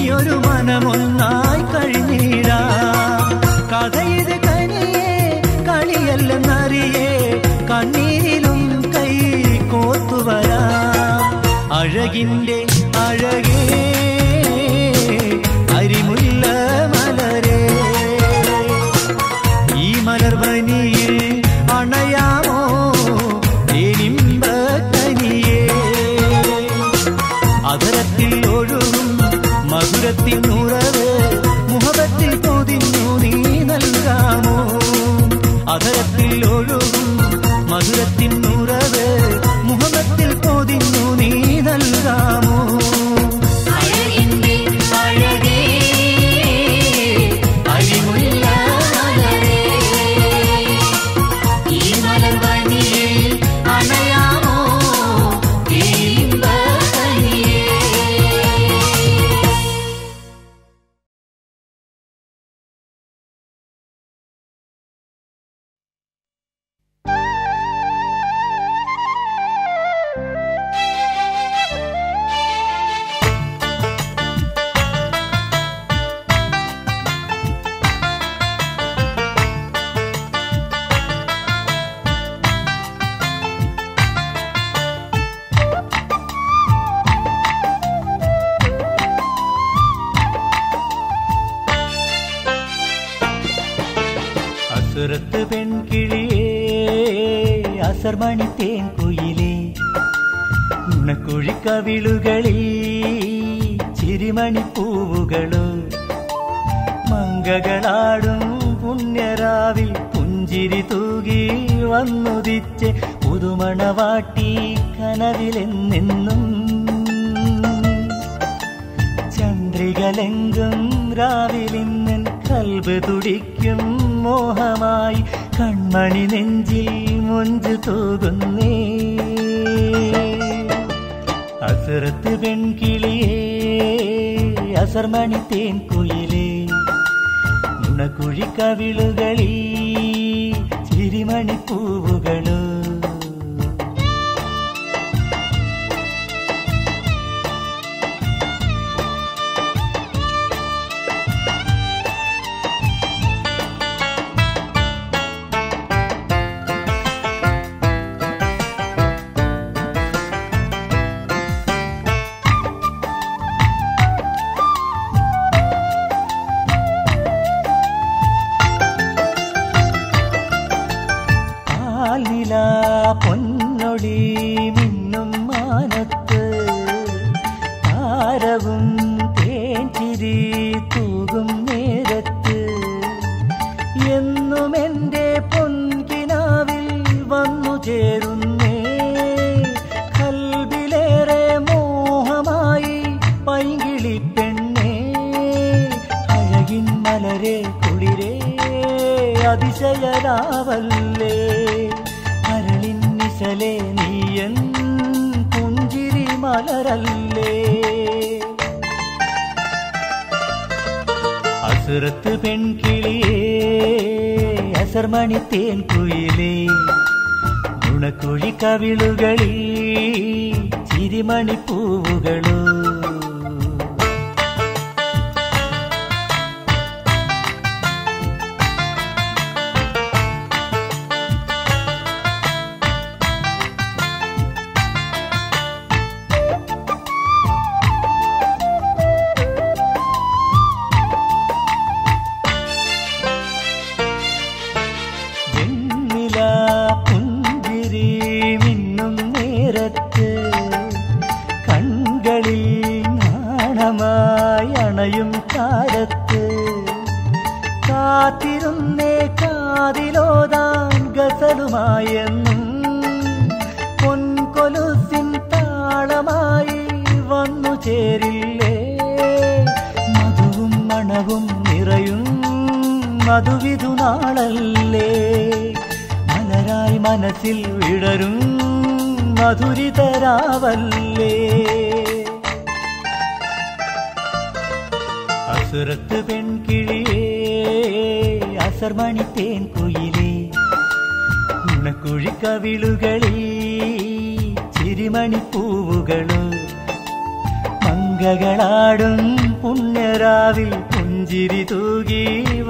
अ നിലാവിൽ പുഞ്ചിരി തൂകി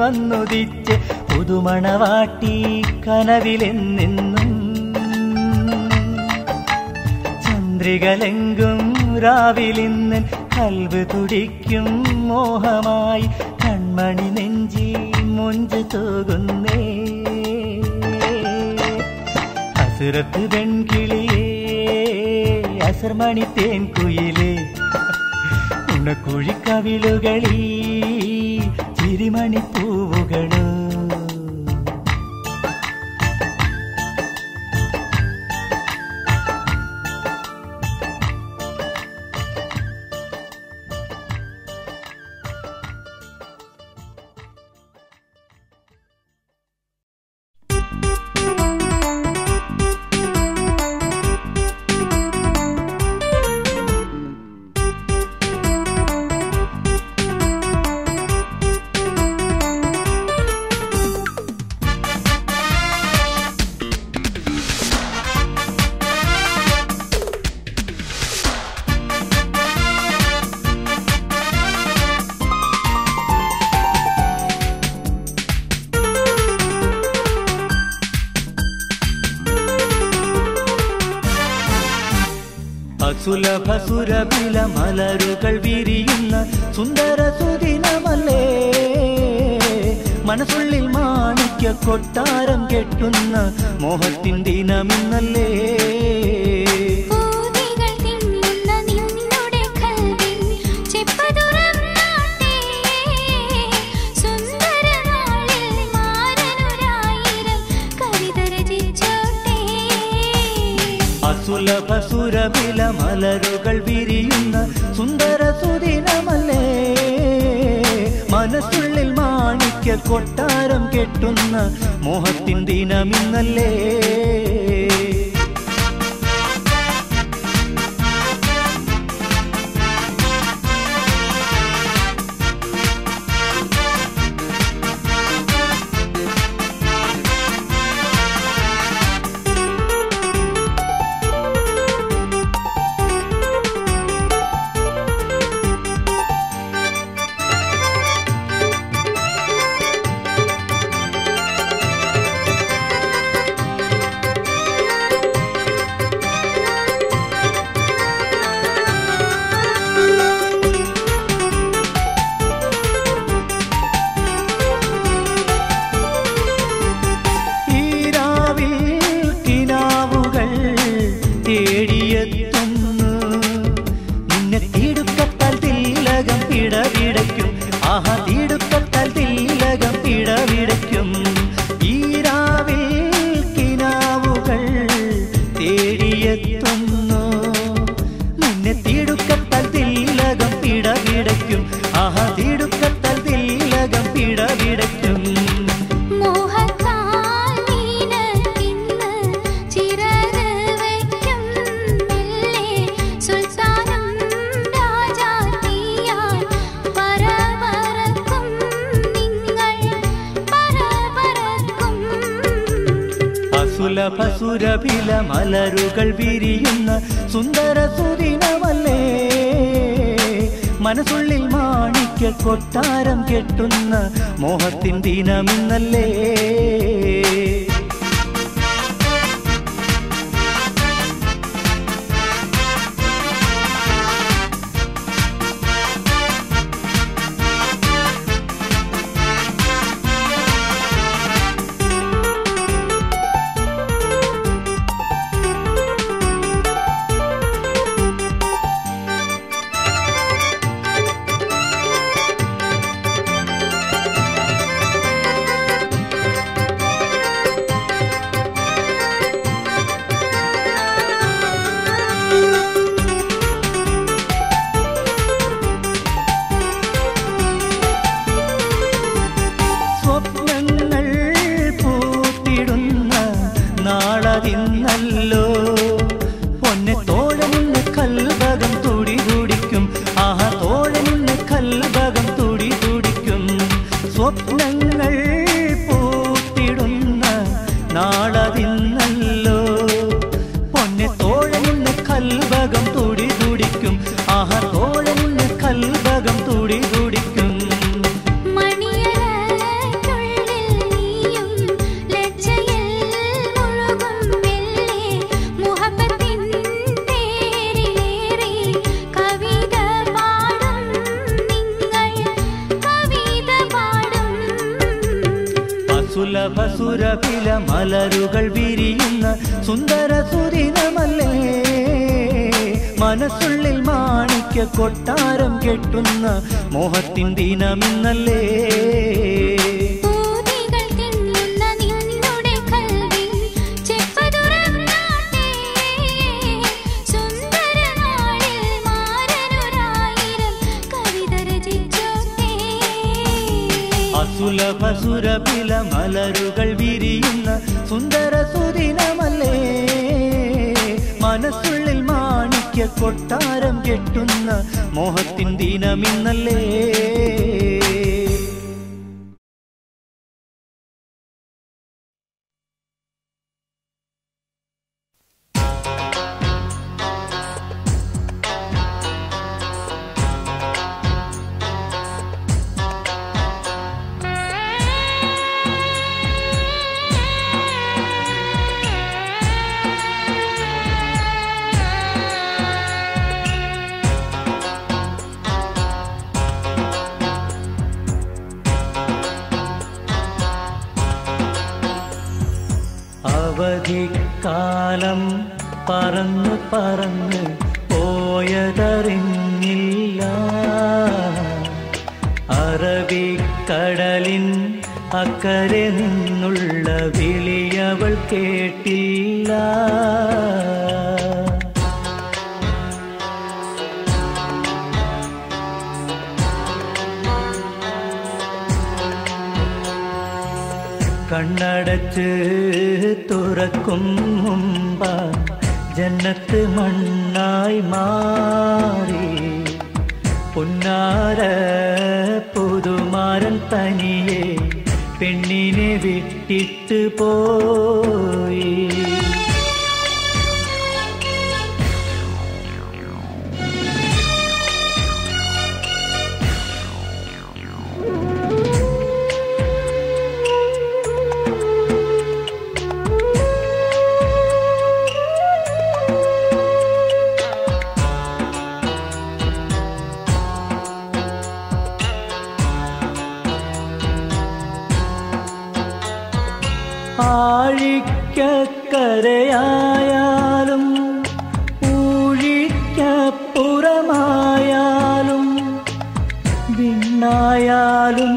വന്നുദിച്ച് പുതുമണവാട്ടി കനവിലെന്നെന്നും ചന്ദ്രികലെങ്കും രാവിലിന്നൻ കൽവ് തുടിക്കും മോഹമായി കൺമണി നെഞ്ചി മുഞ്ചു തൂകുന്നേ അസുരത്ത് വെൺകിളിയേ അസുർമണി തേൻ കുയിലേ കുഴിക്കവിളുകളീ ചിരിമണി പൂവുകള് സുലഭസുരബില മലരുകൾ വിരിയുന്ന സുന്ദര സുദിനമല്ലേ മനസ്സുള്ളിൽ മാണിക്യ കൊട്ടാരം കെട്ടുന്ന മോഹത്തിൻ ദിനമിന്നല്ലേ സുലഭസുരബില മലരുകൾ വിരിയുന്ന സുന്ദര സുദിനമല്ലേ മനസ്സുള്ളിൽ മാണിക്യ കൊട്ടാരം കെട്ടുന്ന മോഹത്തിൻ ദിനമിന്നല്ലേ സുലഭസുരബില മലരുകൾ വിരിയുന്ന സുന്ദര സുദിനമല്ലേ മനസ്സുള്ളിൽ മാണിക്യ കൊട്ടാരം കെട്ടുന്ന മോഹത്തിൻ ദിനമിന്നല്ലേ സുരഭില മലരുകൾ വിരിയുന്ന സുന്ദര സുദിനമല്ലേ, മനസ്സുള്ളിൽ മാണിക്യ കൊട്ടാരം കെട്ടുന്ന മോഹത്തിൻ ദിനമിന്നല്ലേ. സുലഭ സുരഭില മലരുകൾ വിരിയുന്ന സുന്ദര സുദിനമല്ലേ, മനസ്സുള്ളിൽ മാണിക്യ കൊട്ടാരം കെട്ടുന്ന മോഹത്തിൻ ദിനമിന്നല്ലേ. കാലം പറന്നു പറന്ന് പോയതറിഞ്ഞില്ല, അറബിക്കടലിൻ അക്കരെ നിന്നുള്ള വിളിയവൾ കേട്ടില്ല. കണ്ണടച്ച് തുറക്കും മുമ്പ് ജന്നത്ത് മണ്ണായി മാറി, പുന്നാര പുതുമാരൻ തനിയെ പെണ്ണിനെ വിട്ടിട്ട് പോയി. ആഴിക്കക്കരയായാലും ഊഴിക്കപ്പുറമായാലും വിണ്ണായാലും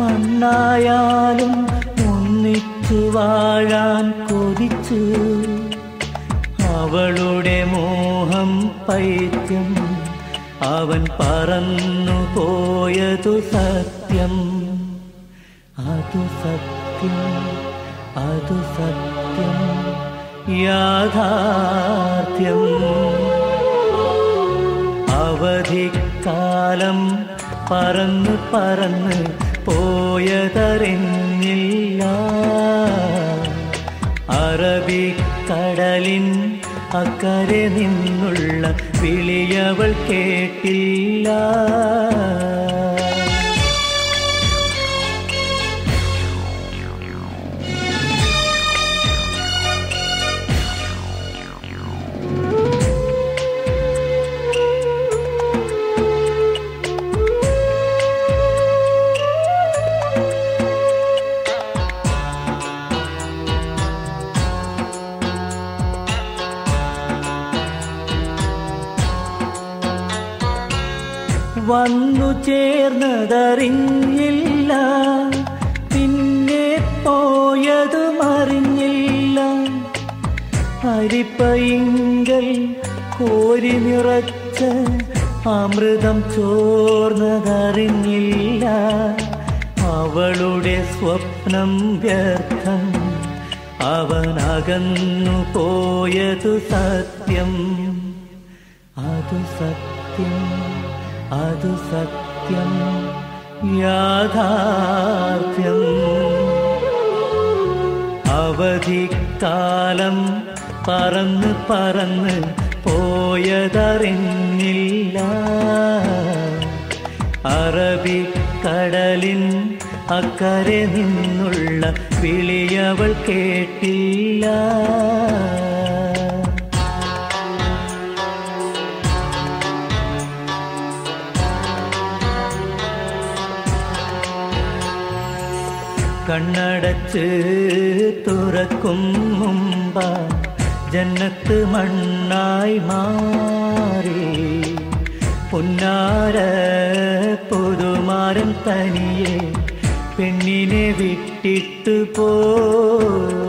മണ്ണായാലും ഒന്നിച്ചു വാഴാൻ കൊതിച്ചു അവളുടെ മോഹം പൈത്യം, അവൻ പറന്നു പോയതു സത്യം, അതു സത്യം, അതു സത്യം, യാഥാർത്ഥ്യം. അവധിക്കാലം പറന്ന് പറന്ന് പോയതറിഞ്ഞില്ല, അറബിക്കടലിൻ അക്കരെ നിന്നുള്ള വിളിയവൾ കേട്ടില്ല. വന്നു ചേർന്നതറിഞ്ഞില്ല, പിന്നെ പോയതുമറിഞ്ഞില്ല, അരിപ്പയിങ്കൽ കോരി നിറച്ച അമൃതം ചോർന്നതറിഞ്ഞില്ല, അവളുടെ സ്വപ്നം വ്യർത്ഥം, അവനകന്നു പോയതു സത്യം, അതു സത്യം, അതു സത്യം, യാഥാർത്ഥ്യം. അവധിക്കാലം പറന്ന് പറന്ന് പോയതറിഞ്ഞില്ല, അറബിക്കടലിൻ അക്കരെ നിന്നുള്ള വിളിയവൾ കേട്ടില്ല. കണ്ണടച്ച് തുറക്കും മുമ്പാ ജന്നത്ത് മണ്ണായി മാറി പൊന്നാര പുതുമാരൻ തനിയെ പെണ്ണിനെ വിട്ടിട്ട് പോയി.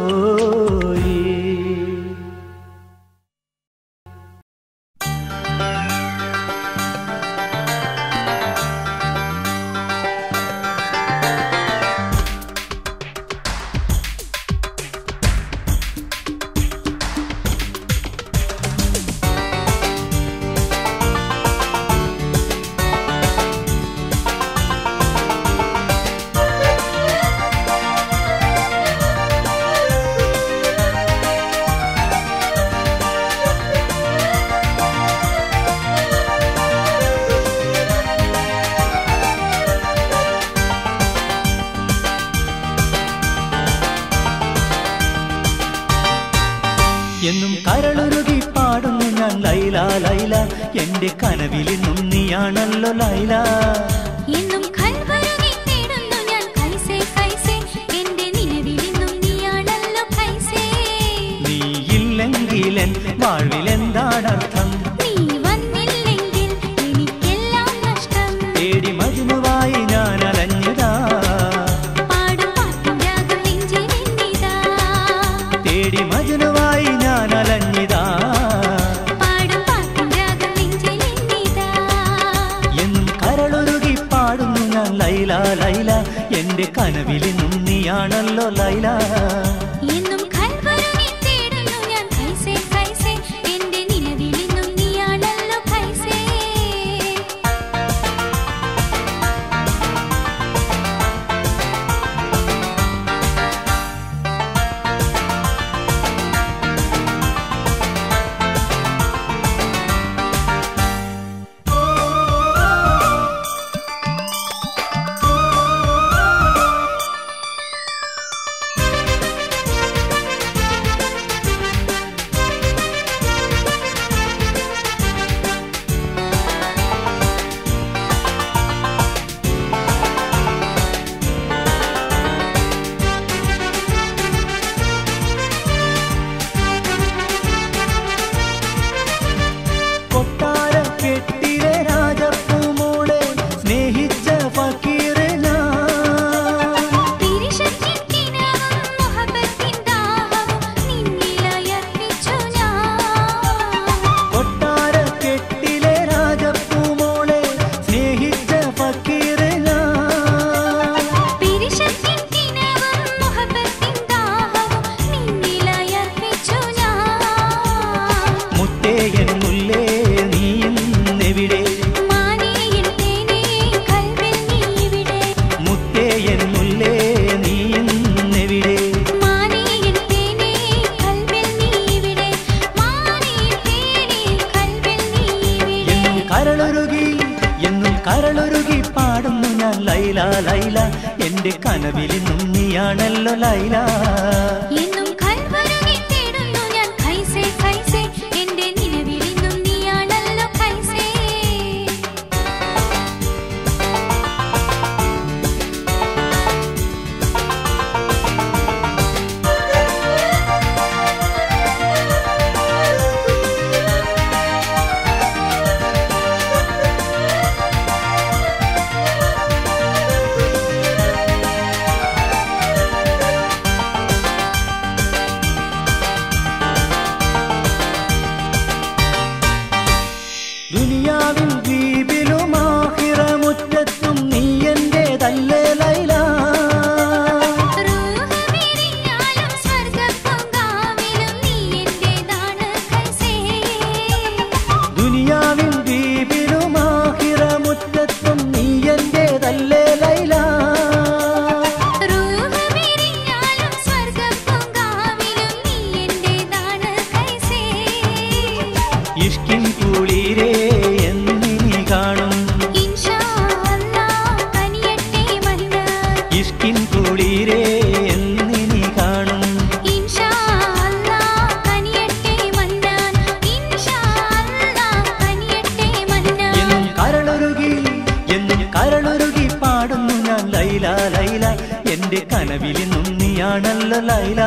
നിന്റെ കനവിലെന്നും നീയാണല്ലോ ലൈല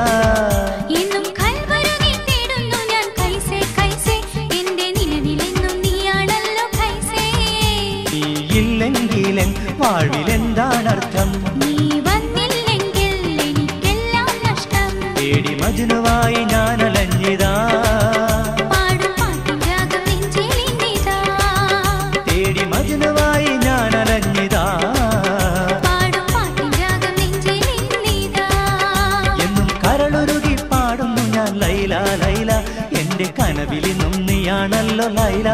എന്നും കൽവരകിൽ തേടുന്നു ഞാൻ കൈസേ കൈസേ നിന്റെ നിലവിലെന്നും നീയാണല്ലോ കൈസേ നീ ഇല്ലെങ്കിൽ എൻ വാഴ്വിൽ എന്താണ് അർത്ഥം നീ വന്നില്ലെങ്കിൽ എനിക്കെല്ലാം നഷ്ടം ഏടി മജ്നുവായി ഞാൻ അലഞ്ഞിതാ ണല്ലോ ലൈല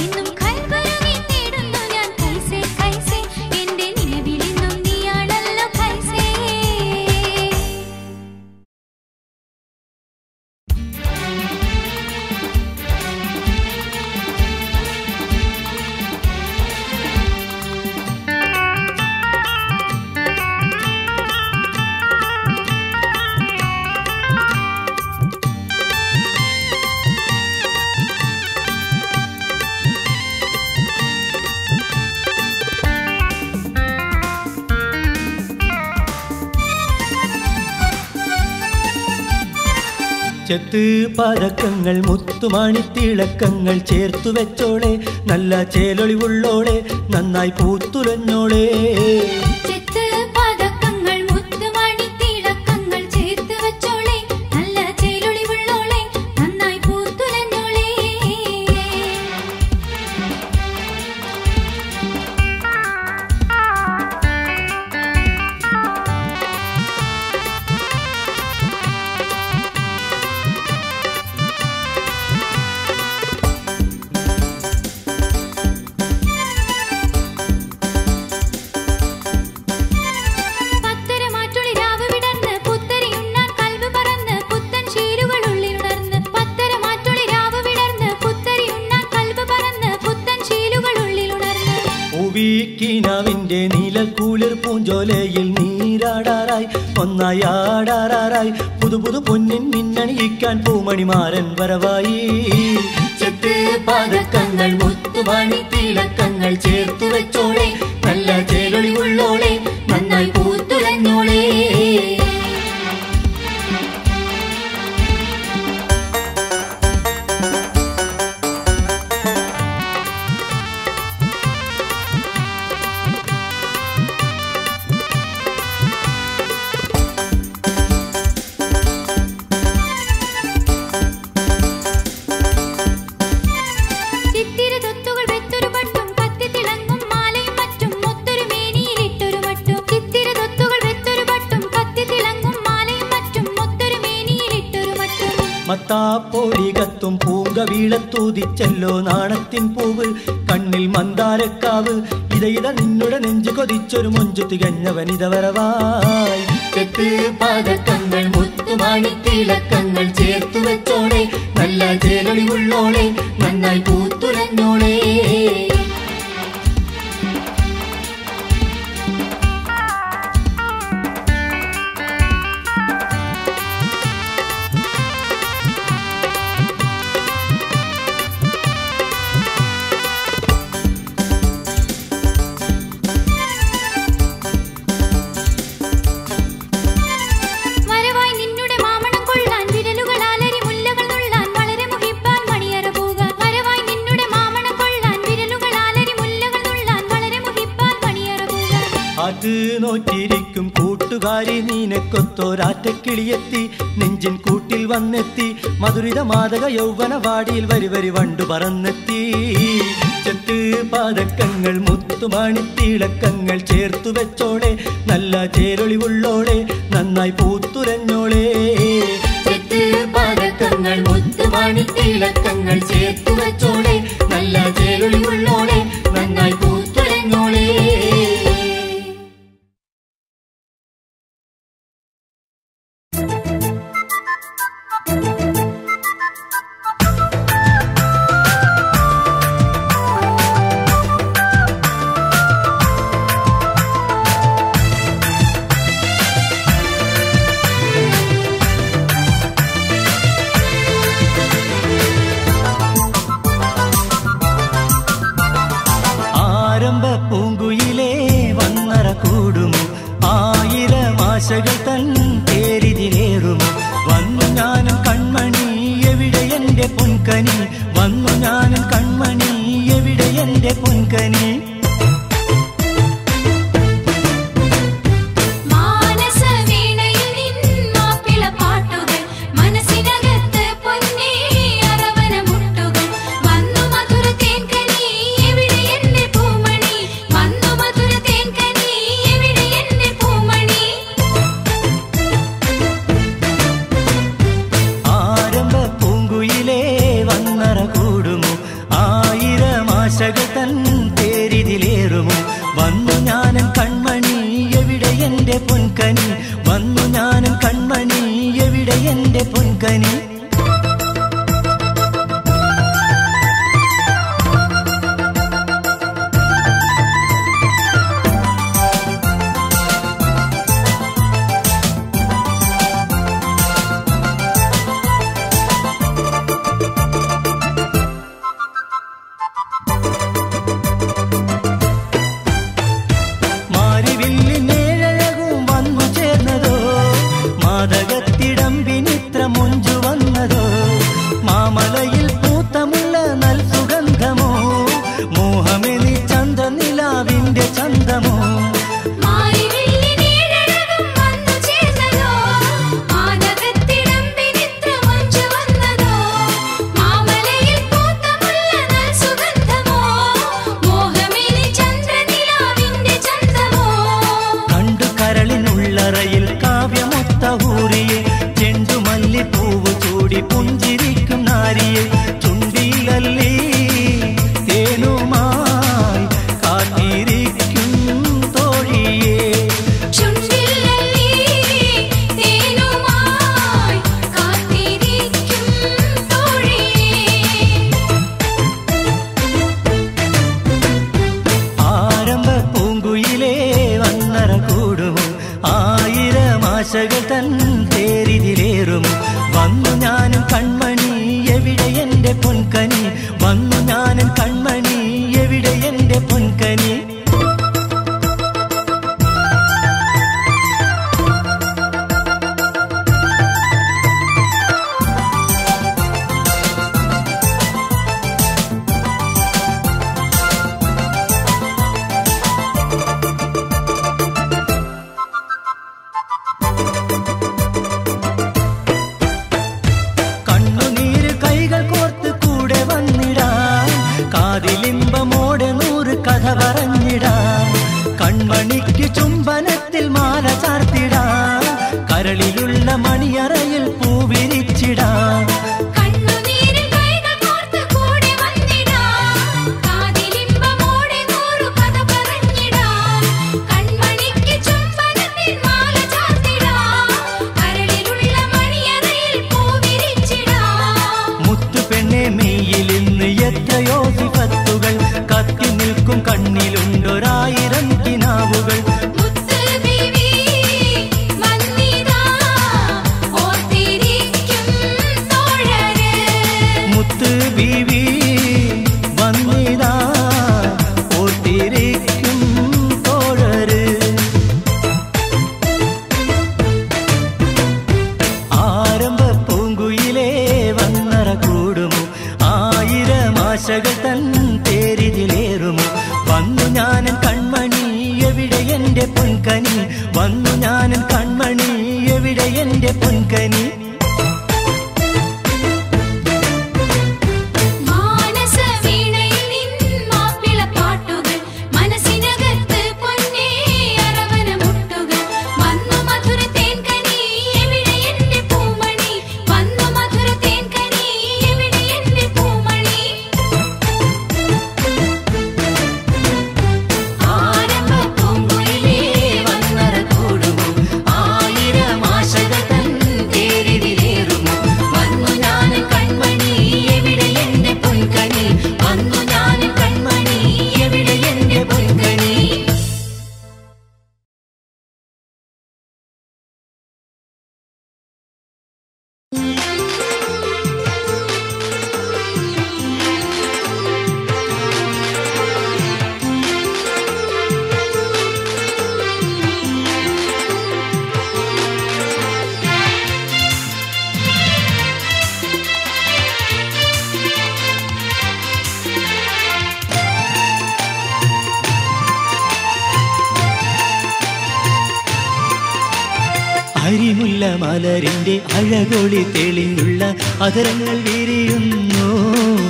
എന്നും കൈവരവിൽ തേടുന്നു ഞാൻ കൈസേ കൈസേ എൻ്റെ നിലവിലെന്നും നീയാണല്ലോ കൈസേ ചെത്തു പതക്കങ്ങൾ മുത്തുമണിത്തിളക്കങ്ങൾ ചേർത്തു വെച്ചോളെ നല്ല ചേലൊളിവുള്ളോളെ നന്നായി പൂത്തുലഞ്ഞോളെ ചെത്തു പതക്കങ്ങൾ മുത്തുമണിത്തിളക്കങ്ങൾ ചേർത്തു വെച്ചോളെ നല്ല ചേലൊളിവുള്ളോളെ നന്നായി പൂത്തുലഞ്ഞോളെ ഒന്നായാടാറായി പുതുപുതു പൊന്നിൻ മിന്നണിയിക്കാൻ പൂമണിമാരൻ വരവായി ചെത്തു പതക്കങ്ങൾ മുത്തുമണി തിലക്കങ്ങൾ ചേർത്തു വെച്ചോളെ നല്ല ചേലൊളിവുള്ളോളെ നന്നായി പൂത്തുലഞ്ഞോളെ മത്താപ്പോളികത്തും പൂങ്കവീളത്തൂതിച്ചല്ലോ നാണത്തിൻ പൂവ് കണ്ണിൽ മന്ദാരക്കാവ് ഇതയിത നിന്നുടെ നെഞ്ചു കൊതിച്ചൊരു മൊഞ്ചു തികഞ്ഞവനിതവരവായി ചെത്തു പതക്കങ്ങൾ മുത്തുമണിത്തിളക്കങ്ങൾ ചേർത്തു വെച്ചോളെ നല്ല ചേലൊളിവുള്ളോളെ നന്നായി പൂത്തുലഞ്ഞോളെ നോറ്റിരിക്കും കൂട്ടുകാരി നീനക്കൊത്തോരാറ്റക്കിളിയെത്തി നെഞ്ചിൻ കൂട്ടിൽ വന്നെത്തി മധുരിത മാതക യൗവന വാടിയിൽ വരിവരി വണ്ടു പറന്നെത്തി ചെത്തു പതക്കങ്ങൾ മുത്തുമണിത്തിളക്കങ്ങൾ ചേർത്തു വെച്ചോളെ നല്ല ചേലൊളിവുള്ളോളെ നന്നായി പൂത്തുലഞ്ഞോളെ ചെത്തു പതക്കങ്ങൾ മുത്തുമണിത്തിളക്കങ്ങൾ ചേർത്തു വെച്ചോളെ നല്ല ചേലൊളിവുള്ളോളെ നന്നായി പൂത്തുലഞ്ഞോളെ ആരംഭ പൂങ്കുയിലേ വന്നറ കൂടും ആയിരം അരിമുല്ല മലരിന്റെ അഴകൊളി തെളിഞ്ഞുള്ള അതരങ്ങൾ വിരിയുന്നു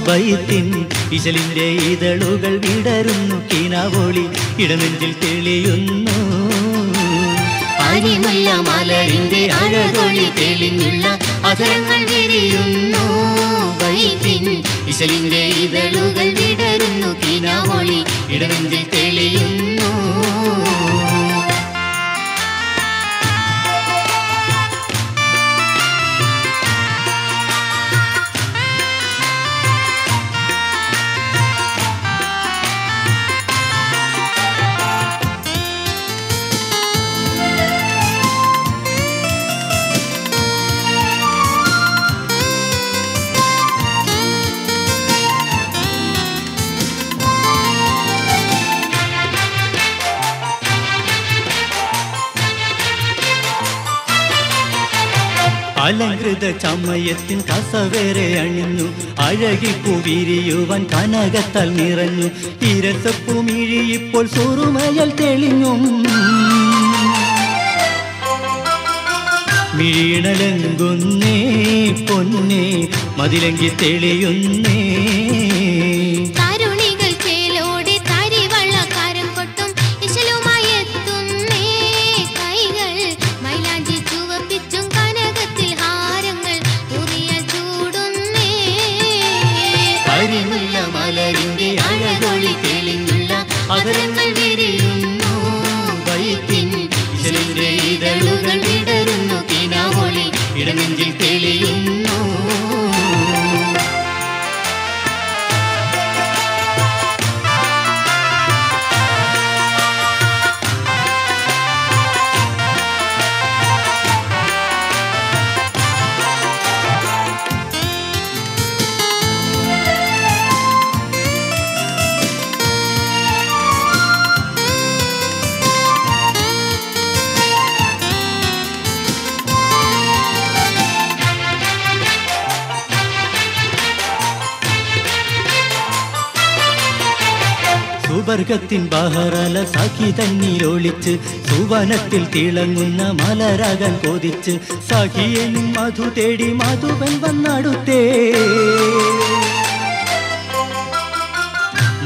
ബൈത്തിൻ ഇശലിന്റെ ഇതളുകൾ വിടരുന്നു കിനാവോളി ഇടനെഞ്ചിൽ തെളിയുന്നു അരിമുല്ല മലരിന്റെ അഴകൊളി തെളിഞ്ഞുള്ള അതരങ്ങൾ വിരിയുന്നു ബൈത്തിൻ ഇശലിന്റെ ഇതളുകൾ വിടരുന്നു കിനാവോളി ഇടനെഞ്ചിൽ തെളിയുന്നു അലങ്കൃത ചമയത്തിൻ കസവേറെ അണിഞ്ഞു അഴകിപ്പൂ വിരിയുവാൻ കനകത്താൽ നിറഞ്ഞു ഇരസപ്പൂമിഴി ഇപ്പോൾ സുറുമയൽ തെളിഞ്ഞും മിഴിയിണലങ്കുന്നേ പൊന്നേ മതിലങ്കി തെളിയുന്നേ വർഗത്തിൻ ബഹറല സാഖി തന്നീരൊളിച്ച് സുവനത്തിൽ തിളങ്ങുന്ന മലരാകാൻ കൊതിച്ച് സാഖിയെയും മധു തേടി മധുവൻ വന്നടുത്തേ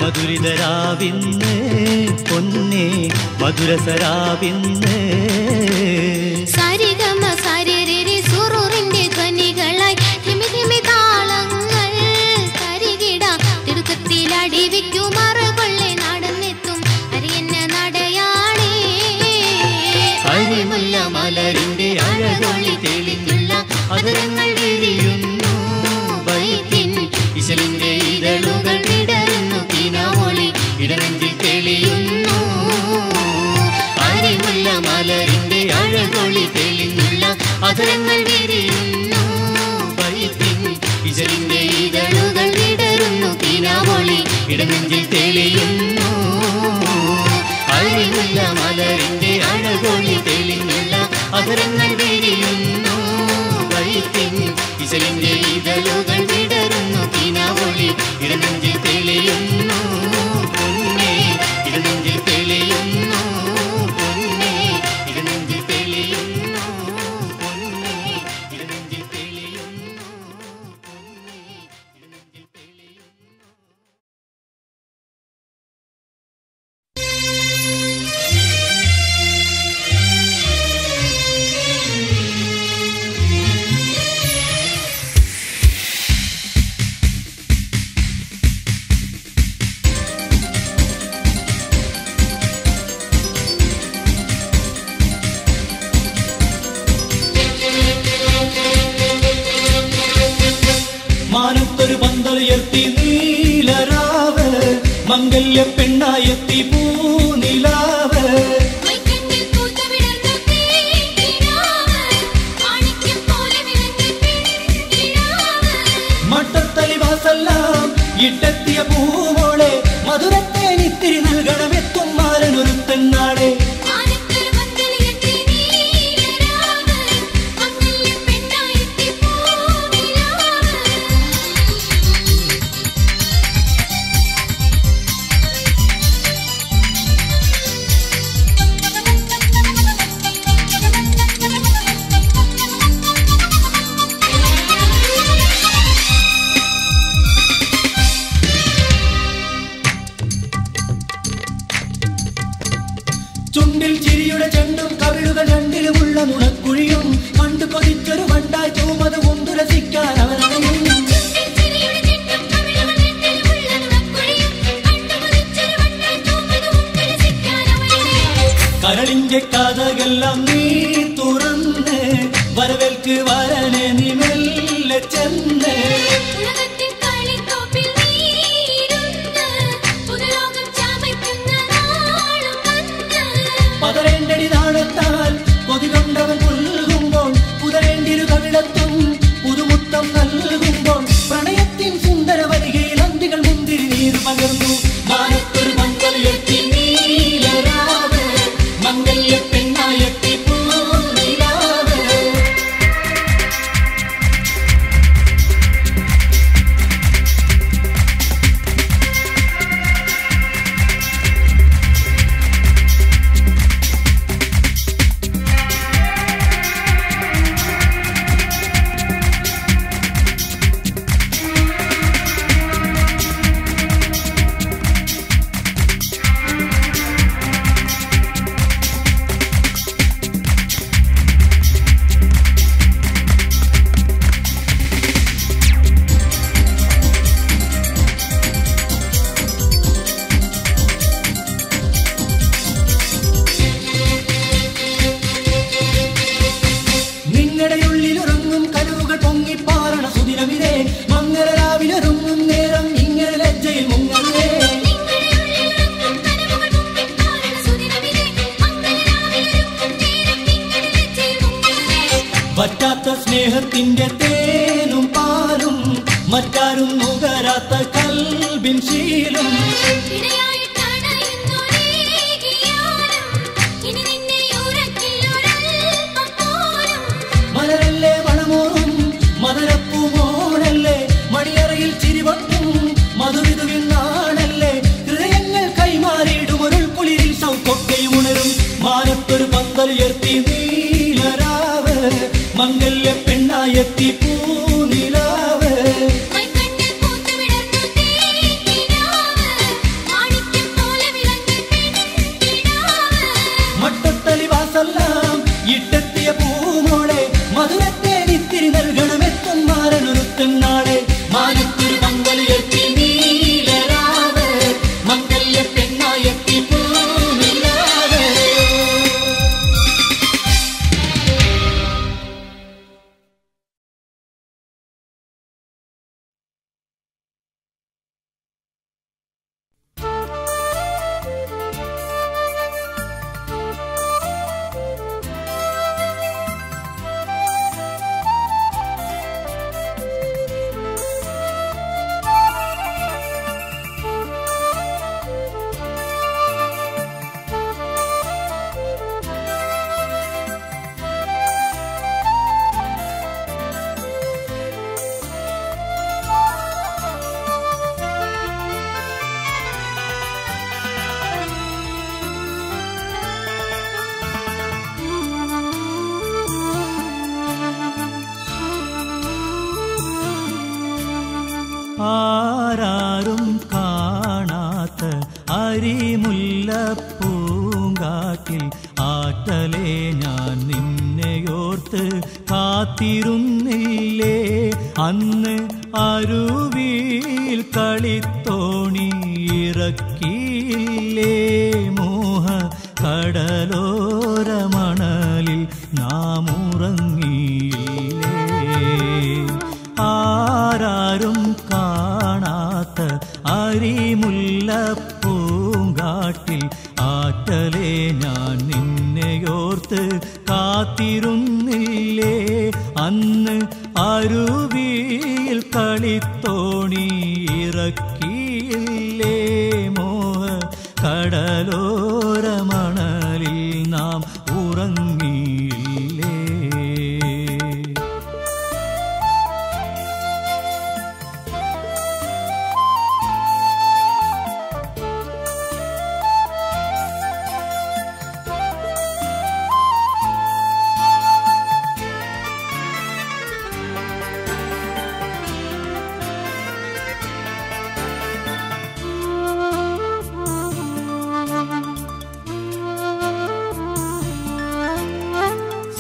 മധുരിതരാവിന്ന് പൊന്നേ മധുരസരാവിന്ന് ചുണ്ടിൽ ചിരിയുടെ ചെണ്ടും കവിളുകൾ രണ്ടിലുമുള്ള മുളക്കുഴിയും കണ്ടു കൊതിച്ചൊരു വണ്ടായി ചുമത് കൊണ്ടുരസിക്കാൻ അവനണയും കരളിന്റെ കഥകളെല്ലാം നീ തുറന്ന് വരവേൽക്ക് വരനെ നീ മെല്ലെ ചെന്ന് പതരേണ്ടടി നാണത്താൽ കൊതികൊണ്ടവൻ പുൽകുമ്പോൾ പുതരേണ്ടിരു കവിടത്തും പുതുമുത്തം നൽകുമ്പോൾ പ്രണയത്തിൻ സുന്ദര വരികയിൽ അന്തികൾ മുന്തിരി നീർ പകർന്നു മാനത്തൊരു മംഗല്യത്തി നീലരാവ് മംഗല്യ പെണ്ണായത്തി പൂനിലാവ്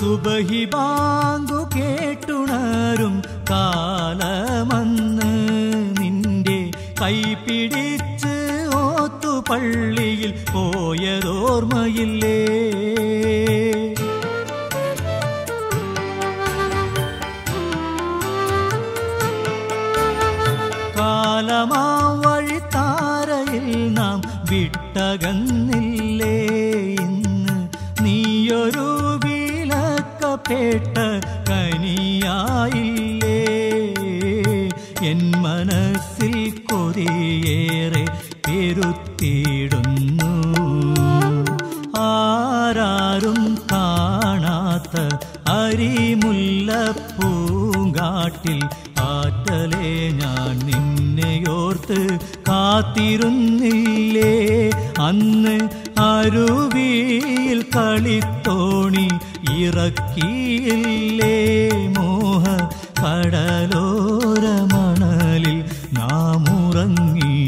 സുബഹി ബാങ്കു കേട്ടുണരും കാലമന്ന് നിന്റെ കൈപിടിച്ച് ഓത്തു പള്ളിയിൽ പോയതോർമ്മയില്ലേ? കാലമാ വഴിത്താരയിൽ നാം വിട്ടകന്നില്ലേ? ഇന്ന് നീയൊരു വിലക്കപ്പെട്ട കനിയായില്ലേ? എൻ മനസ്സിൽ കൊതിയേറെ പെരുത്തിടുന്നു ആരാരും കാണാത്ത അരിമുല്ലപ്പൂങ്കാട്ടിൽ ആറ്റലേ ഞാൻ നിന്നെയോർത്ത് കാത്തിരുന്നില്ലേ? അന്ന് അരുവിയിൽ കളിത്തോണി ഇറക്കിയില്ലേ? മോഹ കടലോര മണലിൽ നാം ഉറങ്ങിയില്ലേ?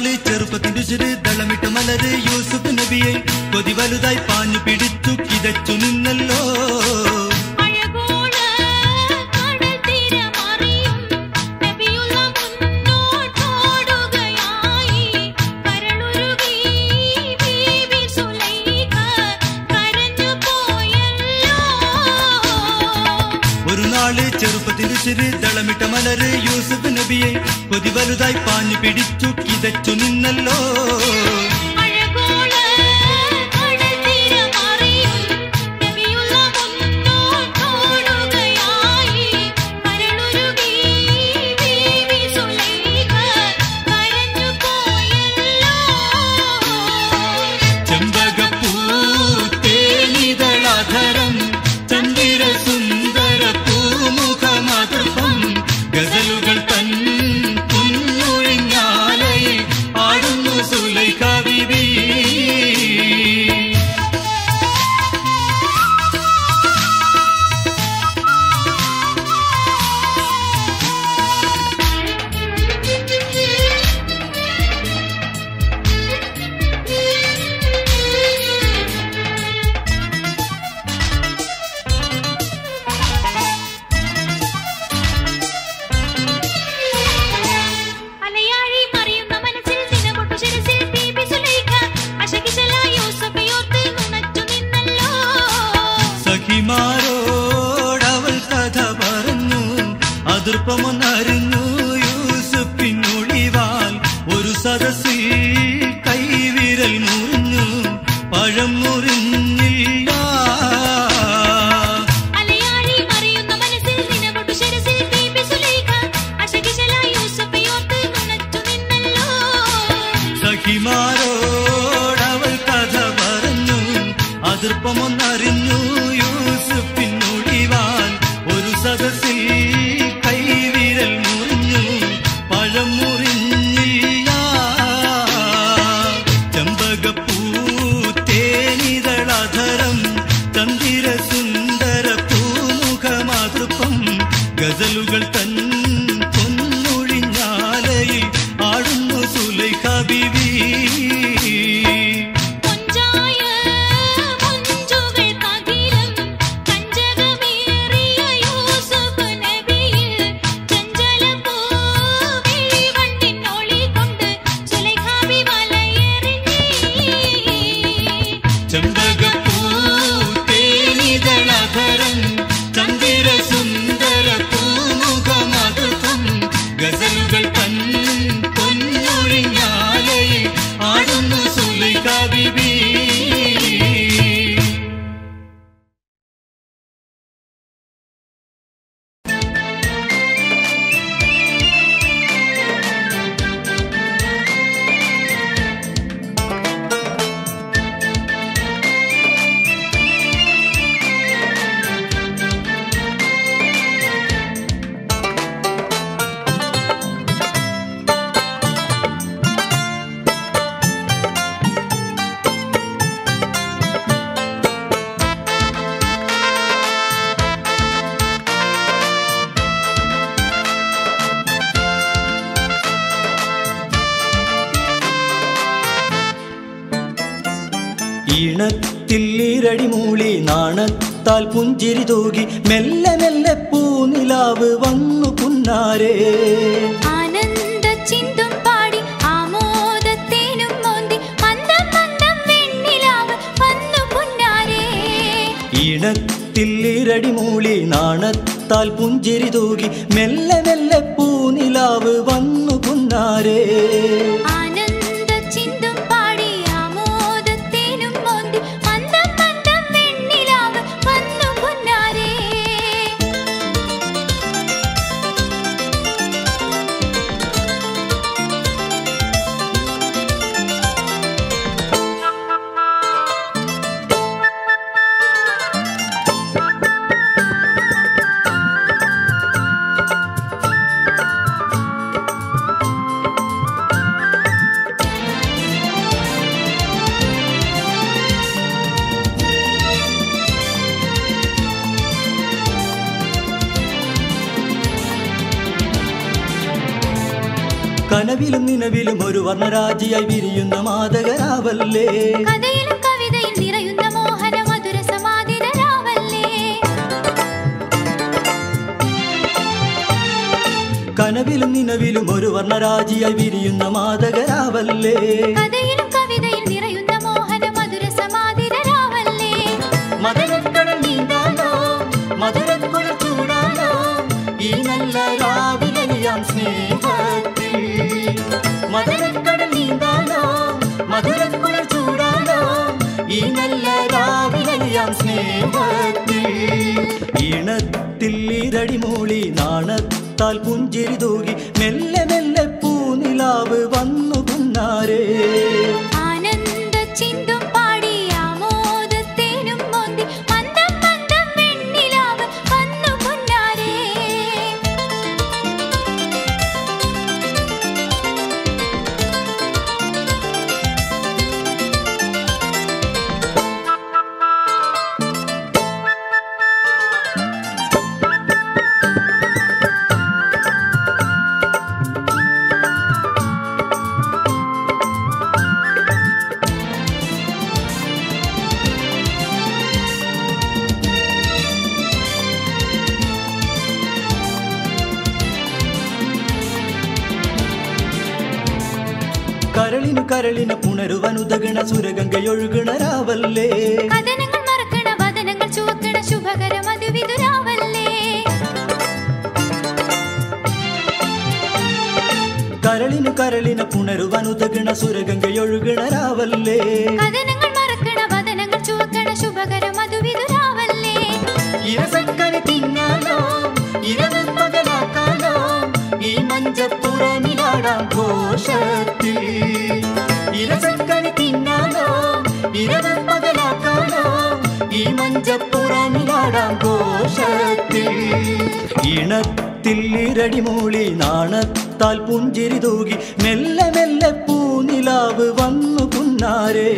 മലയാളി ചെറുപ്പത്തിന്റെ ചിരി തളമിട്ട മലരെ യൂസുഫ് നബിയെ കൊതി വലുതായി പാഞ്ഞു പിടിച്ചു കിതച്ചു നിന്നല്ലോ. ചെറുപ്പത്തിന്റെ ചിരി തളമിട്ട മലരെ യൂസുഫ് നബിയെ കൊതി വലുതായി പാഞ്ഞു പിടിച്ചു കിതച്ചു നിന്നല്ലോ. പുഞ്ചിരി തൂകി മെല്ലെ മെല്ലെ പൂനിലാവ് വന്നു കുന്നാരേ ആനന്ദ ചിന്തം പാടി ആമോദത്തേനും മോന്തി മന്ദം മന്ദം വെണ്ണിലാവ് വന്നു കുന്നാരേ ഇണത്തിൽ ഇരടി മൂളി നാണത്താൽ പുഞ്ചിരി തൂകി മെല്ലെ മെല്ലെ പൂനിലാവ് വന്നു കുന്നാരേ കനവിലും നിനവിലും ഒരു വർണ്ണരാജിയായി വിരിയുന്ന മാതകരാവല്ലേ, കഥയിലും കവിതയിൽ നിറയുന്ന മോഹന മധുര സമാധിരാവല്ലേ. കനവിലും നിനവിലും ഒരു വർണ്ണരാജിയായി വിരിയുന്ന മാതകരാവല്ലേ, കഥയിലും കവിതയിൽ നിറയുന്ന മോഹന മധുര സമാധിരാവല്ലേ. മധുരക്കടൽ നീന്താനോ മധുരക്കുടൽ ചൂടാനോ ഈ നല്ല രാവിലെയാം സ്നേഹ മധുരക്കടൽ നീന്താനോ മധുരക്കുടൽ ചൂടാനോ ഈ നല്ല രാവിലെയാം സ്നേഹത്തിൽ. ഈണത്തിൽ ഇതടി മൂളി നാണത്താൽ പുഞ്ചിരി തൂകി മെല്ലെ മെല്ലെ പൂനിലാവ് വന്നു പുന്നാരേ. കരളിനു കരളിന് പുണരുവനുതകണ സുരഗംഗയൊഴുകണ രാവല്ലേ, കഥനങ്ങൾ മറക്കണ വദനങ്ങൾ ചുവക്കണ ശുഭകരമതുവിതുരാവല്ലേ. കരളിനു കരളിന് പുണരുവനുതകണ സുരഗംഗയൊഴുകണ രാവല്ലേ, കഥനങ്ങൾ മറക്കണ വദനങ്ങൾ ചുവക്കണ ശുഭകരമതുവിതുരാവല്ലേ. ഇരസക്കറി തിന്നാനോ ഇരവൻ പകലാക്കാനോ ഈ മഞ്ചപ്പുറമിലാടാം ഘോഷത്തിൽ. ഇരസക്കറി തിന്നാനോ ഇരവൻ പകലാക്കാനോ ഈ മഞ്ചപ്പുറമിലാടാം ഘോഷത്തിൽ. ഈണത്തിൽ ഇരടി മൂളി നാണത്താൽ പുഞ്ചിരി തൂകി മെല്ലെ മെല്ലെ പൂനിലാവ് വന്നു പുന്നാരേ.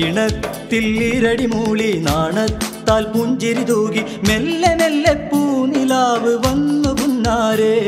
ഈണത്തിൽ ഇരടി മൂളി നാണത്താൽ പുഞ്ചിരി തൂകി മെല്ലെ മെല്ലെ പൂനിലാവ് വന്നു പുന്നാരേ.